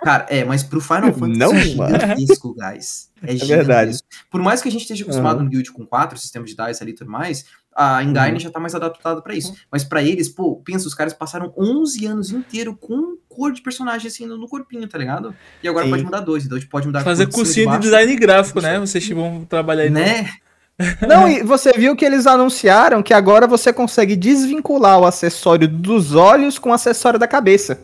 Cara, é, mas pro Final Fantasy não, é gigantesco, guys. É, é verdade. Por mais que a gente esteja acostumado uhum. no Guild com quatro sistemas de dice ali e tudo mais, a Engine uhum. já tá mais adaptada pra isso. Uhum. Mas pra eles, pô, pensa, os caras passaram onze anos inteiro com cor de personagem assim no, no corpinho, tá ligado? E agora Sim. pode mudar dois, então a gente pode mudar... Fazer cursinho de, de design gráfico, né? Vocês vão trabalhar aí. Né? No... Não, e você viu que eles anunciaram que agora você consegue desvincular o acessório dos olhos com o acessório da cabeça.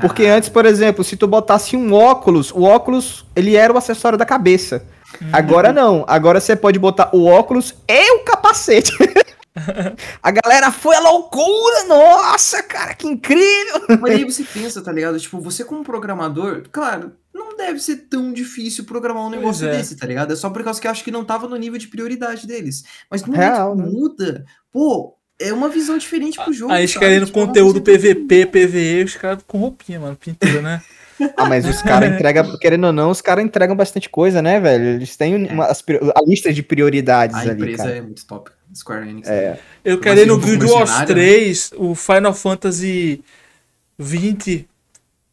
Porque antes, por exemplo, se tu botasse um óculos, o óculos, ele era o acessório da cabeça. Agora não. Agora você pode botar o óculos e o capacete. A galera foi à loucura, nossa, cara, que incrível. Mas aí você pensa, tá ligado? Tipo, você como programador, claro, não deve ser tão difícil programar um negócio é. desse, tá ligado? É só por causa que eu acho que não tava no nível de prioridade deles. Mas no momento Real, que né? muda, pô... É uma visão diferente pro jogo. Aí eles querendo tipo, conteúdo P V P, P V E, os caras com roupinha, mano, pintura, né? Ah, mas os caras entregam, querendo ou não, os caras entregam bastante coisa, né, velho? Eles têm uma, as, a lista de prioridades a ali, cara. A empresa é muito top, Square Enix. É. Né? Eu quero ir no Guild Wars três, o Final Fantasy vinte,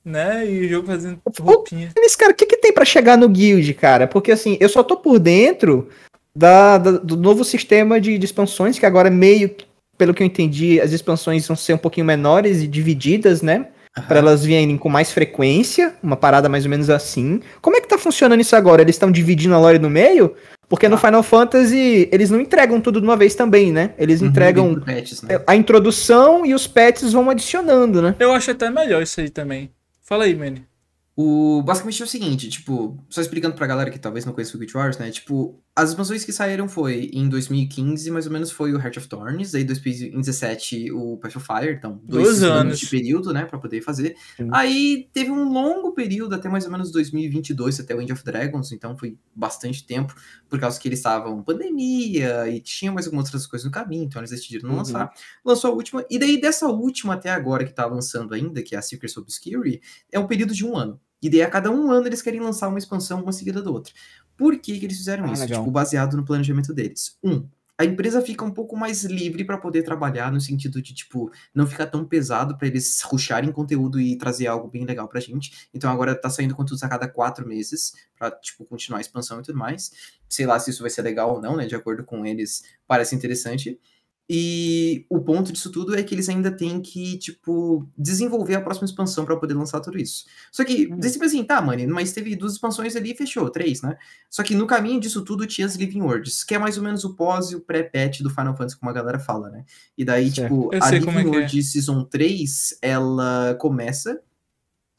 né, e o jogo fazendo roupinha. Mas, cara, o que que tem pra chegar no Guild, cara? Porque, assim, eu só tô por dentro da, da, do novo sistema de, de expansões, que agora é meio... Pelo que eu entendi, as expansões vão ser um pouquinho menores e divididas, né? Uhum. Pra elas virem com mais frequência, uma parada mais ou menos assim. Como é que tá funcionando isso agora? Eles estão dividindo a lore no meio? Porque ah. no Final Fantasy, eles não entregam tudo de uma vez também, né? Eles uhum, entregam patches, né? a introdução e os patches vão adicionando, né? Eu acho até melhor isso aí também. Fala aí, Manny. O, basicamente é o seguinte, tipo, só explicando pra galera que talvez não conheça o Guild Wars, né, tipo, as expansões que saíram foi, em dois mil e quinze, mais ou menos, foi o Heart of Thorns, aí em dois mil e dezessete o Path of Fire, então, dois, dois anos. anos de período, né, pra poder fazer, Sim. aí teve um longo período, até mais ou menos dois mil e vinte e dois, até o End of Dragons, então foi bastante tempo, por causa que eles estavam pandemia, e tinha mais algumas outras coisas no caminho, então eles decidiram não uhum. lançar, lançou a última, e daí dessa última até agora que tá lançando ainda, que é a Seekers of Obscurity, é um período de um ano. E daí a cada um ano eles querem lançar uma expansão uma seguida da outra. Por que que eles fizeram ah, isso? Legal. Tipo, baseado no planejamento deles. Um, a empresa fica um pouco mais livre para poder trabalhar no sentido de, tipo, não ficar tão pesado para eles rusharem conteúdo e trazer algo bem legal pra gente. Então agora tá saindo conteúdos a cada quatro meses pra, tipo, continuar a expansão e tudo mais. Sei lá se isso vai ser legal ou não, né? De acordo com eles, parece interessante. E o ponto disso tudo é que eles ainda têm que, tipo, desenvolver a próxima expansão pra poder lançar tudo isso. Só que, uhum. sempre assim, tá, mano, mas teve duas expansões ali e fechou, três, né? Só que no caminho disso tudo tinha as Living Worlds, que é mais ou menos o pós e o pré-patch do Final Fantasy, como a galera fala, né? E daí, certo. tipo, Eu a Living é World é. Season três, ela começa,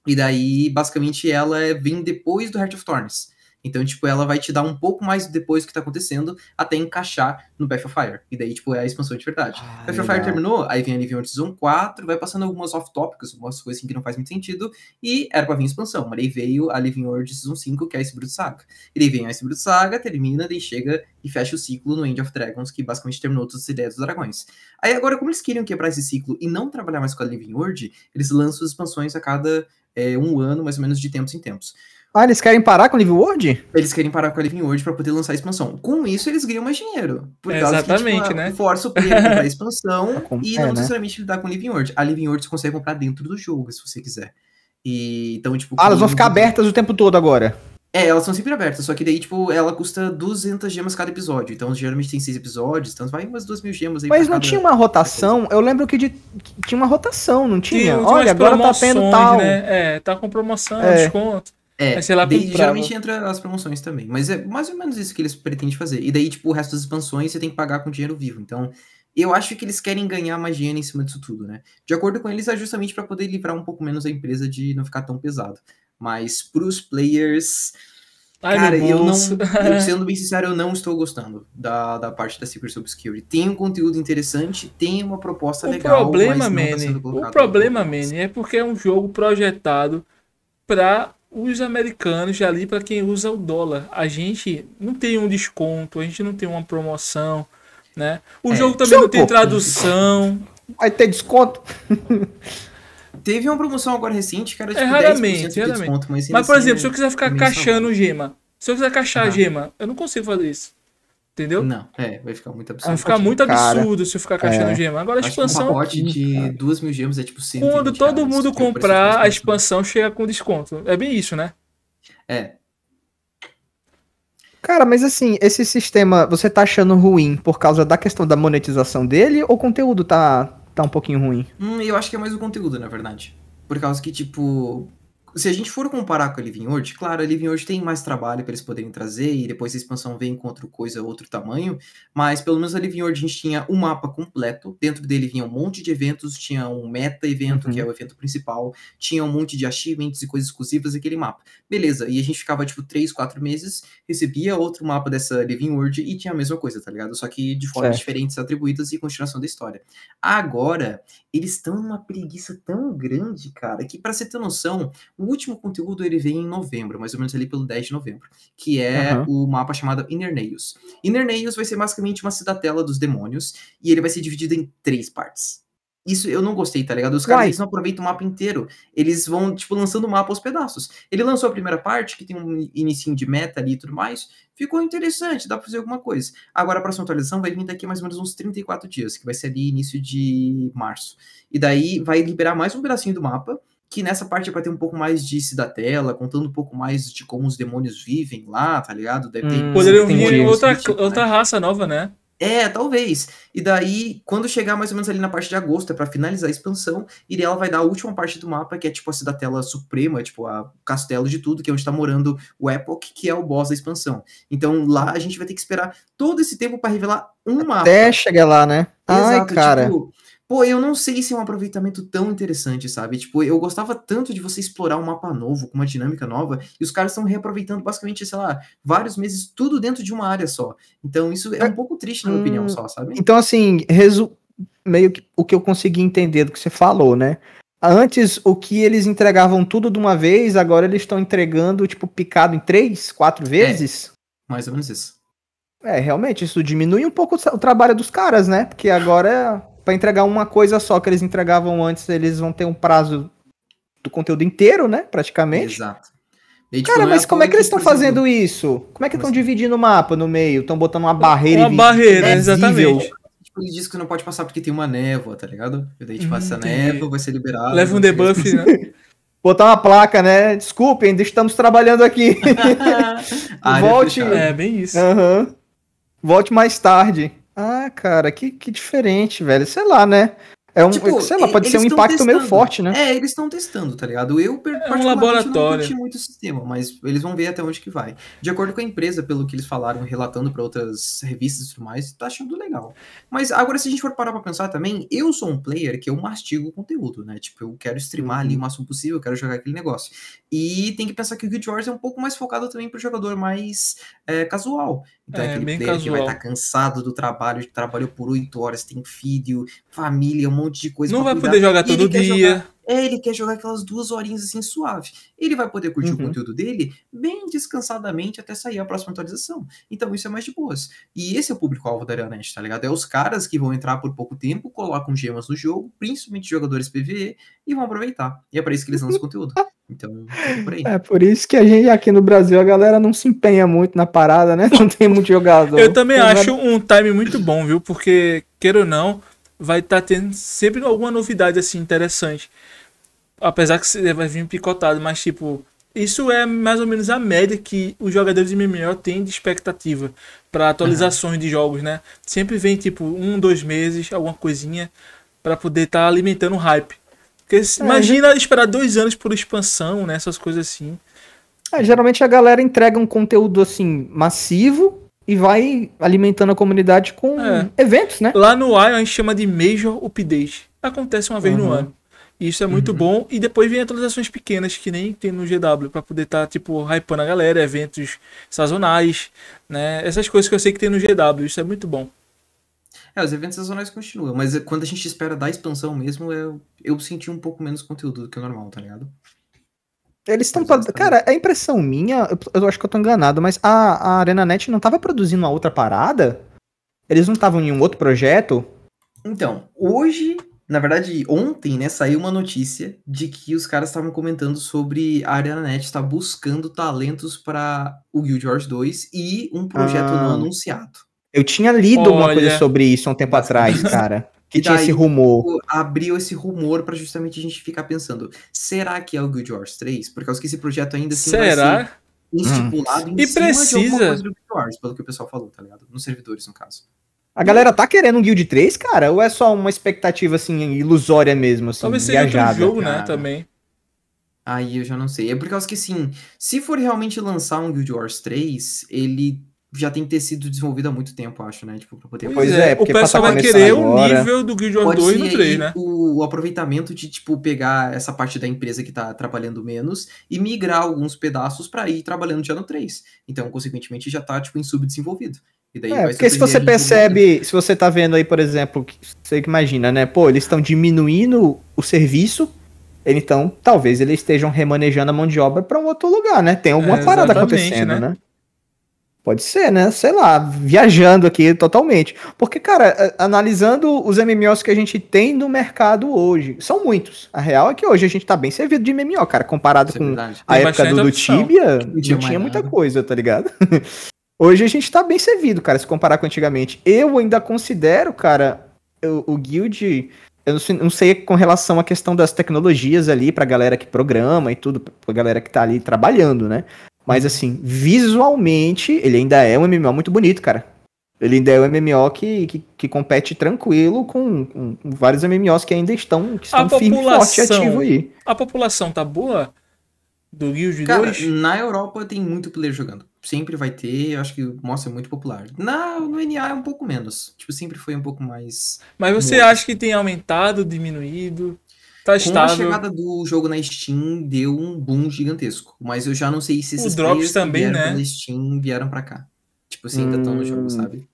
e daí, basicamente, ela vem depois do Heart of Thorns. Então, tipo, ela vai te dar um pouco mais depois do que tá acontecendo, até encaixar no Path of Fire. E daí, tipo, é a expansão de verdade. Ah, Path of Fire terminou, aí vem a Living World Season quatro, vai passando algumas off-topics, algumas coisas assim que não faz muito sentido, e era pra vir a expansão. Mas aí veio a Living World Season cinco, que é a Icebrood Saga. E daí vem a Icebrood Saga, termina, daí chega e fecha o ciclo no End of Dragons, que basicamente terminou todas as ideias dos dragões. Aí agora, como eles queriam quebrar esse ciclo e não trabalhar mais com a Living World, eles lançam as expansões a cada é, um ano, mais ou menos, de tempos em tempos. Ah, eles querem parar com a Living World? Eles querem parar com a Living World pra poder lançar a expansão. Com isso, eles ganham mais dinheiro. Por é, causa exatamente, que, tipo, né? força o player a comprar a expansão com... e é, não necessariamente né? lidar com a Living World. A Living World você consegue comprar dentro do jogo, se você quiser. E, então, tipo, ah, elas vão ficar abertas o tempo todo agora. É, elas são sempre abertas, só que daí, tipo, ela custa duzentas gemas cada episódio. Então, geralmente tem seis episódios, então vai umas duas mil gemas aí. Mas não cada... tinha uma rotação? Eu lembro que, de... que tinha uma rotação, não tinha? tinha Olha, agora tá tendo tal... Né? É, tá com promoção, é. desconto. É, sei lá, daí, geralmente entra as promoções também. Mas é mais ou menos isso que eles pretendem fazer. E daí, tipo, o resto das expansões você tem que pagar com dinheiro vivo. Então, eu acho que eles querem ganhar mais dinheiro em cima disso tudo, né? De acordo com eles, é justamente pra poder livrar um pouco menos a empresa de não ficar tão pesado. Mas pros players... Ai, cara, eu não... eu, sendo bem sincero, eu não estou gostando da, da parte da Seekers of Obscurity. Tem um conteúdo interessante, tem uma proposta o legal, problema, mas não tá sendo colocado. O problema, Manny, é porque é um jogo projetado pra... os americanos ali, para quem usa o dólar. A gente não tem um desconto, a gente não tem uma promoção, né? O é, jogo também não tem pouco. tradução. Vai ter desconto? Teve uma promoção agora recente, cara, de tipo, é, raramente, dez por cento de raramente. desconto. Mas, mas por assim, exemplo, é... se eu quiser ficar caixando gema, se eu quiser caixar ah. gema, eu não consigo fazer isso. Entendeu? Não, é, vai ficar muito absurdo. Vai ficar muito absurdo, cara, se eu ficar caixando é. gema. Agora a expansão... um pacote de duas mil gemas é tipo cento e vinte. Quando todo reais, mundo comprar, a expansão chega com desconto. É bem isso, né? É. Cara, mas assim, esse sistema, você tá achando ruim por causa da questão da monetização dele ou o conteúdo tá, tá um pouquinho ruim? Hum, eu acho que é mais o conteúdo, na verdade. Por causa que, tipo... se a gente for comparar com a Living World, claro, a Living World tem mais trabalho para eles poderem trazer e depois a expansão vem com outra coisa, outro tamanho, mas pelo menos a Living World a gente tinha um mapa completo, dentro dele vinha um monte de eventos, tinha um meta-evento, uhum. que é o evento principal, tinha um monte de achievements e coisas exclusivas daquele mapa. Beleza, e a gente ficava tipo três, quatro meses, recebia outro mapa dessa Living World e tinha a mesma coisa, tá ligado? Só que de formas é. diferentes, atribuídas e continuação da história. Agora, eles estão numa preguiça tão grande, cara, que pra você ter noção... o último conteúdo ele vem em novembro, mais ou menos ali pelo dez de novembro, que é uhum. o mapa chamado Innernails. Innernails vai ser basicamente uma cidatela dos demônios, e ele vai ser dividido em três partes. Isso eu não gostei, tá ligado? Os caras eles não aproveitam o mapa inteiro, eles vão, tipo, lançando o mapa aos pedaços. Ele lançou a primeira parte, que tem um inicinho de meta ali e tudo mais, ficou interessante, dá pra fazer alguma coisa. Agora a próxima atualização vai vir daqui mais ou menos uns trinta e quatro dias, que vai ser ali início de março. E daí vai liberar mais um pedacinho do mapa, que nessa parte é pra ter um pouco mais de cidatela, contando um pouco mais de como os demônios vivem lá, tá ligado? Deve ter hum, poderiam vir outra, tipo, outra né? raça nova, né? É, talvez. E daí, quando chegar mais ou menos ali na parte de agosto, é pra finalizar a expansão, e ela vai dar a última parte do mapa, que é tipo a cidatela suprema, tipo a castelo de tudo, que é onde tá morando o Epoch, que é o boss da expansão. Então lá a gente vai ter que esperar todo esse tempo pra revelar um mapa. Até chegar lá, né? Exato, ai, cara. Tipo, pô, eu não sei se é um aproveitamento tão interessante, sabe? Tipo, eu gostava tanto de você explorar um mapa novo, com uma dinâmica nova, e os caras estão reaproveitando basicamente, sei lá, vários meses, tudo dentro de uma área só. Então, isso é um pouco triste, na minha hum, opinião, só, sabe? Então, assim, resu... meio que o que eu consegui entender do que você falou, né? Antes, o que eles entregavam tudo de uma vez, agora eles estão entregando, tipo, picado em três, quatro vezes? É, mais ou menos isso. É, realmente, isso diminui um pouco o trabalho dos caras, né? Porque agora... para entregar uma coisa só que eles entregavam antes, eles vão ter um prazo do conteúdo inteiro, né? Praticamente. Exato. E, tipo, cara, mas como é que eles estão fazendo isso? Como é que estão dividindo o mapa no meio? Estão botando uma barreira? Uma barreira, exatamente. Tipo, ele diz que não pode passar porque tem uma névoa, tá ligado? E daí a gente passa a névoa, vai ser liberado. Leva um debuff, né? Botar uma placa, né? Desculpem, ainda estamos trabalhando aqui. Volte. É, bem isso. Uhum. Volte mais tarde. Ah, cara, que, que diferente, velho. Sei lá, né? É um, tipo, sei lá, pode ser um impacto testando. meio forte, né? É, eles estão testando, tá ligado? Eu, particularmente, é um laboratório. não curti muito o sistema, mas eles vão ver até onde que vai. De acordo com a empresa, pelo que eles falaram, relatando pra outras revistas e tudo mais, tá achando legal. Mas agora, se a gente for parar pra pensar também, eu sou um player que eu mastigo o conteúdo, né? Tipo, eu quero streamar ali o máximo possível, eu quero jogar aquele negócio. E tem que pensar que o Guild Wars é um pouco mais focado também pro jogador mais é, casual. Então é, é aquele player casual. que vai estar tá cansado do trabalho, trabalhou por oito horas, tem filho, família, um monte de coisa. Não vai cuidar. poder jogar todo dia. Jogar, é, ele quer jogar aquelas duas horinhas assim suave. Ele vai poder curtir uhum. o conteúdo dele bem descansadamente até sair a próxima atualização. Então isso é mais de boas. E esse é o público-alvo da ArenaNet, tá ligado? É os caras que vão entrar por pouco tempo, colocam gemas no jogo, principalmente jogadores P V E, e vão aproveitar. E é pra isso que eles lançam conteúdo. Então, é por aí. É por isso que a gente aqui no Brasil, a galera não se empenha muito na parada, né? Não tem muito jogador. Eu também Mas... acho um time muito bom, viu? Porque, queira ou não, vai estar tá tendo sempre alguma novidade assim interessante. Apesar que vai vir picotado, mas tipo, Isso é mais ou menos a média que os jogadores de M M O têm de expectativa para atualizações uhum. de jogos, né? Sempre vem tipo um, dois meses, alguma coisinha para poder estar tá alimentando o hype. Porque, é, imagina gente... esperar dois anos por expansão, né? Essas coisas assim. É, geralmente a galera entrega um conteúdo assim massivo e vai alimentando a comunidade com é. eventos, né? Lá no I A gente chama de Major Update. Acontece uma vez uhum. no ano. Isso é muito uhum. bom. E depois vem atualizações pequenas que nem tem no G W para poder estar tá, tipo, hypando a galera, eventos sazonais, né? Essas coisas que eu sei que tem no G W, isso é muito bom. É, os eventos sazonais continuam, mas quando a gente espera da expansão mesmo, eu, eu senti um pouco menos conteúdo do que o normal, tá ligado? Eles estão... Cara, é impressão minha, eu, eu acho que eu tô enganado, mas a, a ArenaNet não tava produzindo uma outra parada? Eles não estavam em um outro projeto? Então, hoje... Na verdade, ontem, né, saiu uma notícia de que os caras estavam comentando sobre a ArenaNet estar buscando talentos para o Guild Wars dois e um projeto ah. não anunciado. Eu tinha lido Olha. alguma coisa sobre isso há um tempo atrás, cara. Que tinha esse rumor. Abriu esse rumor para justamente a gente ficar pensando, será que é o Guild Wars três? Por causa que esse projeto ainda assim será? vai ser estipulado hum. em e cima precisa. de alguma coisa do Guild Wars, pelo que o pessoal falou, tá ligado? Nos servidores, no caso. A galera tá querendo um Guild três, cara? Ou é só uma expectativa, assim, ilusória mesmo, assim, talvez seja outro jogo, cara, né, também. Aí eu já não sei. É por causa que, assim, se for realmente lançar um Guild Wars três, ele já tem que ter sido desenvolvido há muito tempo, acho, né? Tipo, pra poder... Pois é, é porque o pessoal vai querer agora... o nível do Guild Wars dois e do três, né? O, o aproveitamento de, tipo, pegar essa parte da empresa que tá trabalhando menos e migrar alguns pedaços pra ir trabalhando já no três. Então, consequentemente, já tá, tipo, em subdesenvolvido. Daí é, porque se você percebe, se você tá vendo aí, por exemplo, que você imagina, né? Pô, eles estão diminuindo o serviço, então talvez eles estejam remanejando a mão de obra para um outro lugar, né? Tem alguma é, parada acontecendo, né? né? Pode ser, né? Sei lá, viajando aqui totalmente. Porque, cara, analisando os M M Os que a gente tem no mercado hoje, são muitos. A real é que hoje a gente tá bem servido de M M O, cara, comparado Isso com é a época do, do Tibia, não tinha, tinha muita coisa, tá ligado? Hoje a gente tá bem servido, cara, se comparar com antigamente. Eu ainda considero, cara, eu, o Guild... Eu não sei, não sei com relação à questão das tecnologias ali pra galera que programa e tudo, pra galera que tá ali trabalhando, né? Mas, assim, visualmente, ele ainda é um M M O muito bonito, cara. Ele ainda é um M M O que, que, que compete tranquilo com, com vários M M Os que ainda estão, que estão firme, forte e ativo aí. A população tá boa do Guild cara, dois? Na Europa tem muito player jogando. Sempre vai ter, eu acho que mostra é muito popular. Na, no N A é um pouco menos. Tipo, sempre foi um pouco mais... Mas você morto. acha que tem aumentado, diminuído? Tá Com estável? A chegada do jogo na Steam deu um boom gigantesco. Mas eu já não sei se esses drops também, que vieram né? na Steam vieram pra cá. Tipo, assim, hum... ainda estão no jogo, sabe?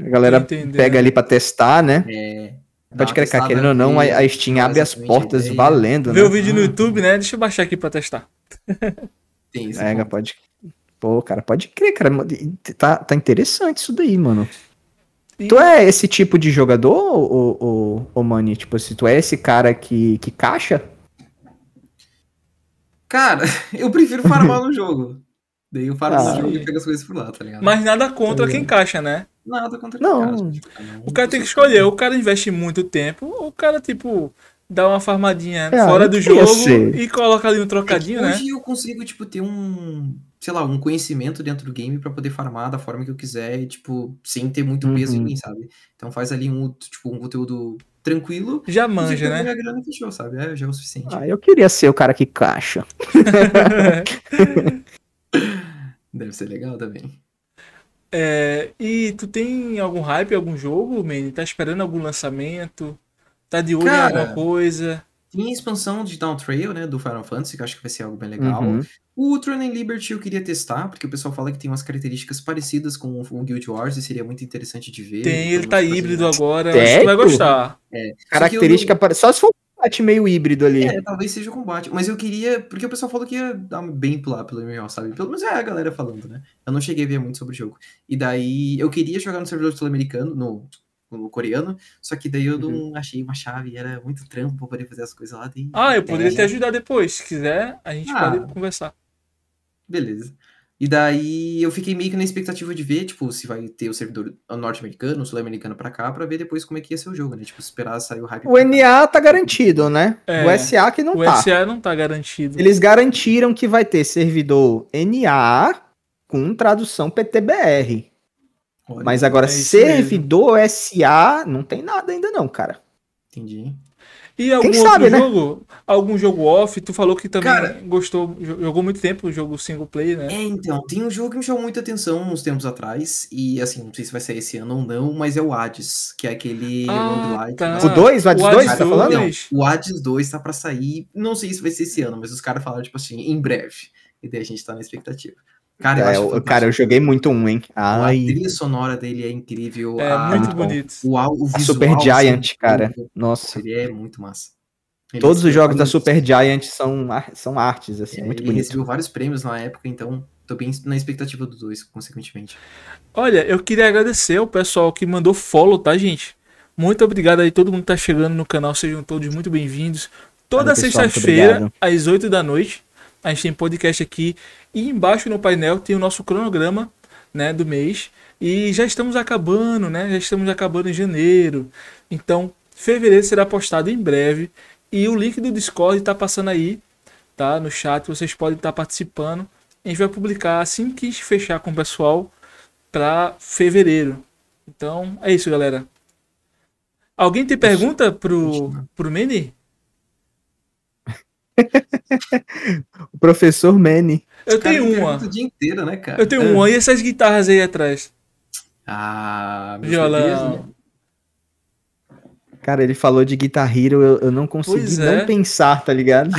A galera Entender, pega né? ali pra testar, né? É... Pode crer, querendo ou não, a Steam abre as portas ideia. valendo, né? Vê o vídeo no YouTube, né? Deixa eu baixar aqui pra testar. Tem isso. Pega, pode... Pô, cara, pode crer, cara. Tá, tá interessante isso daí, mano. Sim. Tu é esse tipo de jogador, ou, ou, ou Mani? Tipo assim, tu é esse cara que, que caixa? Cara, eu prefiro farmar no jogo. Daí eu farmo ah, no jogo e pego as coisas por lá, tá ligado? Mas nada contra é. quem caixa, né? Nada contra quem não. caixa. Não, o cara tem que escolher. Ou o cara investe muito tempo, ou o cara, tipo... Dá uma farmadinha é, fora do jogo ser. e coloca ali um trocadinho, é hoje né? Hoje eu consigo, tipo, ter um, sei lá, um conhecimento dentro do game pra poder farmar da forma que eu quiser, tipo, sem ter muito peso uhum. em mim, sabe? Então faz ali um, tipo, um conteúdo tranquilo. Já manja, né? Minha grana fechou, sabe? É, já é o suficiente. Ah, eu queria ser o cara que caixa. Deve ser legal também. É, e tu tem algum hype, algum jogo, man? Tá esperando algum lançamento? Tá de olho em alguma coisa? Tem a expansão de Down Trail, né, do Final Fantasy, que eu acho que vai ser algo bem legal. Uhum. O Throne and Liberty eu queria testar, porque o pessoal fala que tem umas características parecidas com o Guild Wars e seria muito interessante de ver. Tem, ele tá híbrido mais. agora, Técnico? acho que vai gostar. É. Característica eu... parecida, só se for um combate meio híbrido ali. É, talvez seja o combate, mas eu queria, porque o pessoal falou que ia dar bem pular pelo M M O, sabe? Pelo menos é a galera falando, né? Eu não cheguei a ver muito sobre o jogo. E daí, eu queria jogar no servidor sul-americano, no... no coreano, só que daí eu não uhum. achei uma chave, era muito trampo pra poder fazer as coisas lá dentro. Ah, eu poderia é. te ajudar depois, se quiser, a gente ah, pode conversar. Beleza. E daí eu fiquei meio que na expectativa de ver, tipo, se vai ter o servidor norte-americano, sul-americano pra cá, pra ver depois como é que ia ser o jogo, né? Tipo, esperar sair o hype. O N A tá garantido, né? É, o S A que não tá. O S A não tá garantido. Eles garantiram que vai ter servidor N A com tradução P T B R. Olha, mas agora é servidor mesmo. S A não tem nada ainda não, cara. Entendi. E algum Quem sabe, né? jogo, algum jogo off, tu falou que também cara, gostou, jogou muito tempo o jogo single player, né? É, então, tem um jogo que me chamou muita atenção uns tempos atrás, e assim, não sei se vai sair esse ano ou não, mas é o Hades, que é aquele... Ah, tá. O dois? O Hades dois, tá falando? Não, o Hades dois tá pra sair, não sei se vai ser esse ano, mas os caras falaram, tipo assim, em breve, e daí a gente tá na expectativa. Cara, eu, é, acho cara, eu joguei muito um, hein? Ai. A trilha sonora dele é incrível. É a, muito bonito. O, o, o visual, a Super Giant, assim, cara. Nossa. Ele é muito massa. Ele Todos os jogos da Super Giant são, são artes, assim, é, muito bonito. Ele recebeu vários prêmios na época, então tô bem na expectativa dos dois, consequentemente. Olha, eu queria agradecer ao pessoal que mandou follow, tá, gente? Muito obrigado aí, todo mundo que tá chegando no canal, sejam todos muito bem-vindos. Toda sexta-feira, às oito da noite. A gente tem podcast aqui e embaixo no painel tem o nosso cronograma, né, do mês. E já estamos acabando, né? Já estamos acabando em janeiro. Então, fevereiro será postado em breve. E o link do Discord está passando aí, tá? No chat, vocês podem estar participando. A gente vai publicar assim que a gente fechar com o pessoal para fevereiro. Então, é isso, galera. Alguém tem pergunta pro, pro Meni? O professor Manny. Eu tenho uma. O dia inteiro, né, cara? Eu tenho é. uma. E essas guitarras aí atrás? Ah, meu Deus, né? Cara, ele falou de Guitar Hero, eu, eu não consegui é. não pensar, tá ligado?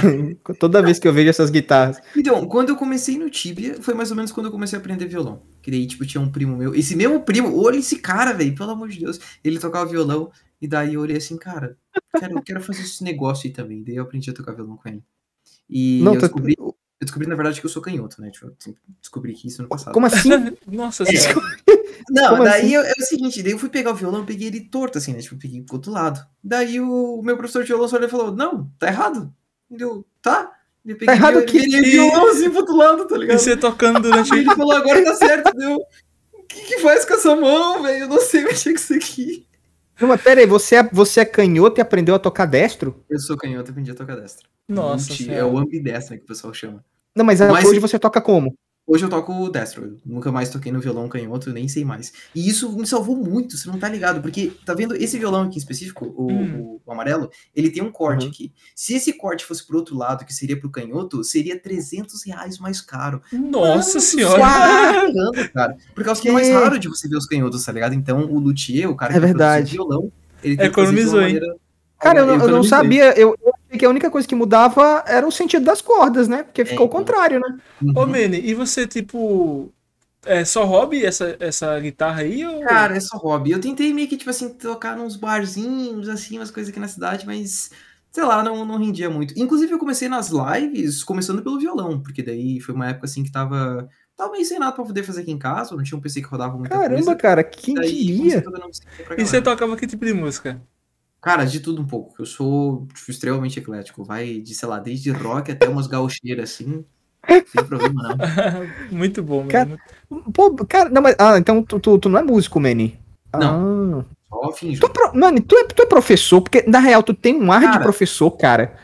Toda vez que eu vejo essas guitarras. Então, quando eu comecei no Tibia, foi mais ou menos quando eu comecei a aprender violão. Que daí, tipo, tinha um primo meu. Esse mesmo primo, olha esse cara, velho, pelo amor de Deus. Ele tocava violão. E daí eu olhei assim, cara, eu quero fazer esse negócio aí também. Daí eu aprendi a tocar violão com ele. E não, eu, descobri, eu descobri, na verdade, que eu sou canhoto, né? Tipo, eu descobri que isso no passado. Como assim? Nossa senhora. Não, Como daí assim? eu, é o seguinte, daí eu fui pegar o violão, peguei ele torto, assim, né? Tipo, peguei pro outro lado. Daí o meu professor de violão só olhou e falou, não, tá errado. E eu, tá? Eu peguei tá errado que ele violãozinho pro outro lado, tá ligado? E você tocando durante... Ele falou, agora tá certo, deu. O que que faz com essa mão, velho? Eu não sei mexer com isso aqui. Não, mas pera aí, você é, você é canhoto e aprendeu a tocar destro? Eu sou canhoto e aprendi a tocar destro. Nossa senhora. É o ambidestro que o pessoal chama. Não, mas, mas hoje você toca como? Hoje eu toco destro. Eu nunca mais toquei no violão canhoto, eu nem sei mais. E isso me salvou muito, você não tá ligado. Porque, tá vendo, esse violão aqui em específico, o, hum. o, o amarelo, ele tem um corte uhum. aqui. Se esse corte fosse pro outro lado, que seria pro canhoto, seria trezentos reais mais caro. Nossa ah, senhora! Caramba, cara. Por causa que é mais raro de você ver os canhotos, tá ligado? Então, o luthier, o cara que é verdade. produz o violão, ele tem economizou, que fazer de uma maneira... Cara, eu, eu, eu não sabia, eu, eu achei que a única coisa que mudava era o sentido das cordas, né? Porque ficou é. o contrário, né? Uhum. Ô, Mene, e você, tipo, é só hobby essa, essa guitarra aí? Ou... Cara, é só hobby. Eu tentei meio que, tipo assim, tocar nos barzinhos, assim, umas coisas aqui na cidade, mas, sei lá, não, não rendia muito. Inclusive, eu comecei nas lives, começando pelo violão, porque daí foi uma época, assim, que tava... Tava meio sem nada pra poder fazer aqui em casa, não tinha um P C que rodava muita Caramba, coisa. Caramba, cara, quem diria? E você tocava que tipo de música? Cara, de tudo um pouco. Eu sou tipo, extremamente eclético. Vai de, sei lá, desde rock até umas gaucheiras, assim. Sem problema, não. Muito bom, mano. Pô, cara, não, mas... Ah, então tu, tu, tu não é músico, Manny? Não. Ah. Só finjo. Tu, pro, mano, tu é, tu é professor, porque, na real, tu tem um ar cara, de professor, cara.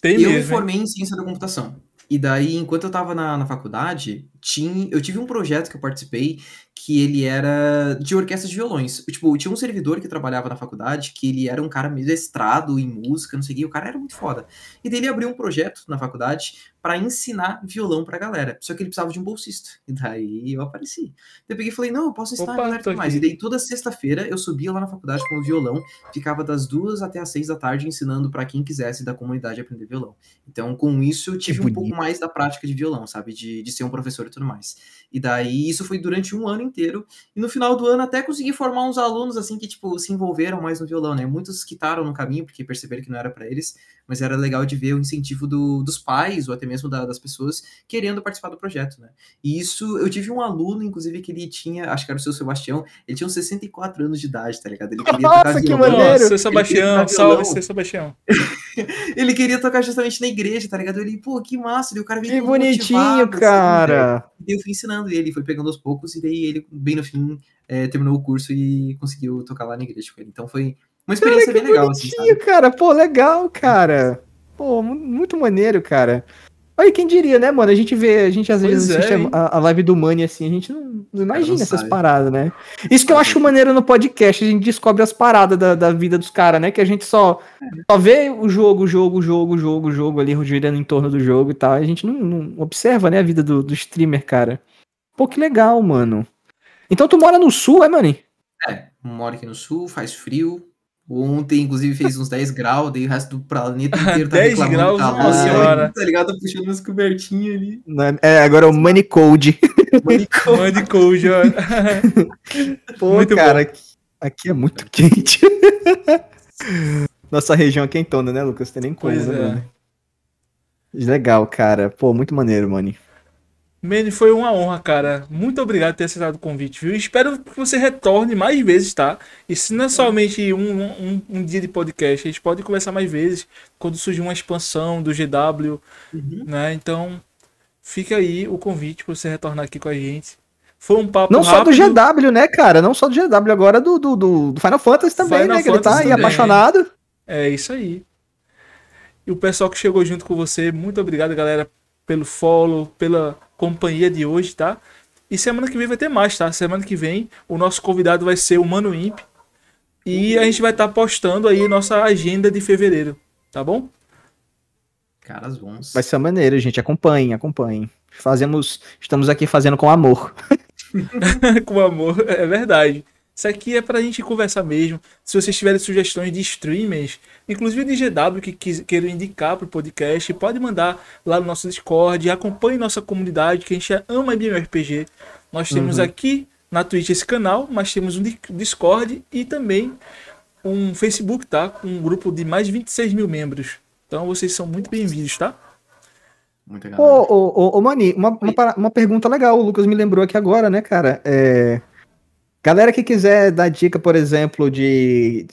Tem eu mesmo. Eu me formei em ciência da computação. E daí, enquanto eu tava na, na faculdade, tinha, eu tive um projeto que eu participei que ele era de orquestra de violões. Tipo, tinha um servidor que trabalhava na faculdade que ele era um cara mestrado em música, não sei o que, o cara era muito foda. E daí ele abriu um projeto na faculdade pra ensinar violão pra galera. Só que ele precisava de um bolsista. E daí eu apareci. Daí eu peguei e falei, não, eu posso ensinar Opa, a galera mais. E daí toda sexta-feira eu subia lá na faculdade com o violão, ficava das duas até as seis da tarde ensinando pra quem quisesse da comunidade aprender violão. Então, com isso, eu tive um pouco mais da prática de violão, sabe? De, de ser um professor e tudo mais. E daí, isso foi durante um ano inteiro. E no final do ano, até consegui formar uns alunos, assim, que, tipo, se envolveram mais no violão, né? Muitos quitaram no caminho, porque perceberam que não era pra eles. Mas era legal de ver o incentivo do, dos pais, ou até mesmo da, das pessoas, querendo participar do projeto, né? E isso, eu tive um aluno, inclusive, que ele tinha, acho que era o seu Sebastião, ele tinha uns sessenta e quatro anos de idade, tá ligado? Ele queria Nossa, que maneiro! Seu Sebastião, salve, seu Sebastião! Ele queria tocar justamente na igreja, tá ligado? Ele, pô, que massa. E o cara veio todo bonitinho, motivado, cara. Assim, né? E eu fui ensinando ele, foi pegando aos poucos. E daí ele, bem no fim, é, terminou o curso e conseguiu tocar lá na igreja com ele. Então foi uma experiência cara, bem legal. Assim, sabe? Cara. Pô, legal, cara. Pô, muito maneiro, cara. Aí quem diria, né, mano? A gente vê, a gente às pois vezes é, assiste a, a live do Mani, assim, a gente não, não imagina não essas sabe. Paradas, né? Isso que eu acho maneiro no podcast, a gente descobre as paradas da, da vida dos caras, né? Que a gente só, só vê o jogo, jogo, jogo, jogo, jogo ali, girando em torno do jogo e tal. A gente não, não observa, né, a vida do, do streamer, cara. Pô, que legal, mano. Então tu mora no sul, é, Mani? É, moro aqui no sul, faz frio. Ontem, inclusive, fez uns dez graus, daí o resto do planeta inteiro tá reclamando calor, tá ligado? Puxando umas cobertinhas ali. É, agora é o Maanigold. Maanigold, ó. Pô, muito cara, aqui, aqui é muito quente. Nossa região é quentona, né, Lucas? Tem nem coisa, é. Mano. Legal, cara. Pô, muito maneiro, Mani. Mani, foi uma honra, cara. Muito obrigado por ter aceitado o convite, viu? Espero que você retorne mais vezes, tá? E se não é somente um, um, um dia de podcast, a gente pode conversar mais vezes quando surgir uma expansão do G W, uhum. né? Então, fica aí o convite pra você retornar aqui com a gente. Foi um papo Não rápido. Só do G W, né, cara? Não só do G W, agora do, do, do Final Fantasy também, Final né? Fantasy que ele tá também. Aí apaixonado. É isso aí. E o pessoal que chegou junto com você, muito obrigado, galera, pelo follow, pela companhia de hoje, tá? E semana que vem vai ter mais, tá? Semana que vem o nosso convidado vai ser o Mano Imp e a gente vai estar tá postando aí nossa agenda de fevereiro, tá bom? Caras bons. Vai ser maneiro, gente. Acompanhem, acompanhem. Fazemos, estamos aqui fazendo com amor. Com amor, é verdade. Isso aqui é pra gente conversar mesmo. Se vocês tiverem sugestões de streamers, inclusive de G W que queiram indicar pro podcast, pode mandar lá no nosso Discord, acompanhe nossa comunidade, que a gente ama M M O R P G. Nós temos uhum. aqui na Twitch esse canal, mas temos um Discord e também um Facebook, tá? Com um grupo de mais de vinte e seis mil membros. Então vocês são muito bem-vindos, tá? Muito legal. Ô, ô, ô, Mani, uma, uma, uma pergunta legal, o Lucas me lembrou aqui agora, né, cara? É... Galera que quiser dar dica, por exemplo, de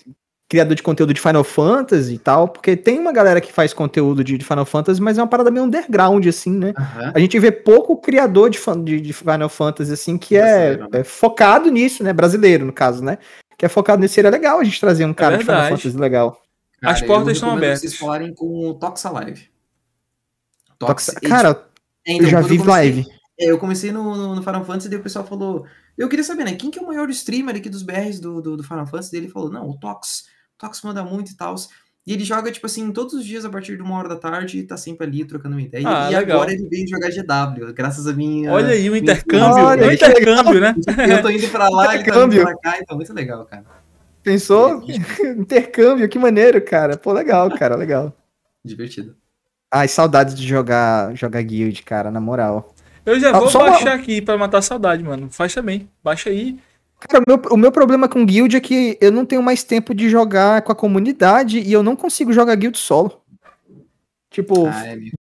criador de conteúdo de Final Fantasy e tal, porque tem uma galera que faz conteúdo de Final Fantasy, mas é uma parada meio underground, assim, né? Uhum. A gente vê pouco criador de, de Final Fantasy, assim, que é, é focado nisso, né? Brasileiro, no caso, né? Que é focado nisso. Seria legal a gente trazer um cara é de Final Fantasy legal. Cara, as portas estão abertas. Vocês falarem com o Toxa Live. Toxa... Toxa... Cara, é, então, eu já vi eu comecei... live. É, eu comecei no, no, no Final Fantasy e daí o pessoal falou... Eu queria saber, né, quem que é o maior streamer aqui dos B Rs do, do, do Final Fantasy? Ele falou, não, o Tox, o Tox manda muito e tal. E ele joga, tipo assim, todos os dias a partir de uma hora da tarde e tá sempre ali trocando uma ideia. Ah, e legal. Agora ele veio jogar G W, graças a mim. Olha aí o intercâmbio, olha, o intercâmbio, né? Eu tô indo pra lá, ele tá indo pra cá, então muito legal, cara. Pensou? Intercâmbio, que maneiro, cara. Pô, legal, cara, legal. Divertido. Ai, saudades de jogar, jogar Guild, cara, na moral. Eu já vou Só baixar uma... aqui pra matar a saudade, mano. Faz também. Baixa aí. Cara, o meu, o meu problema com Guild é que eu não tenho mais tempo de jogar com a comunidade e eu não consigo jogar Guild solo. Tipo, ah, é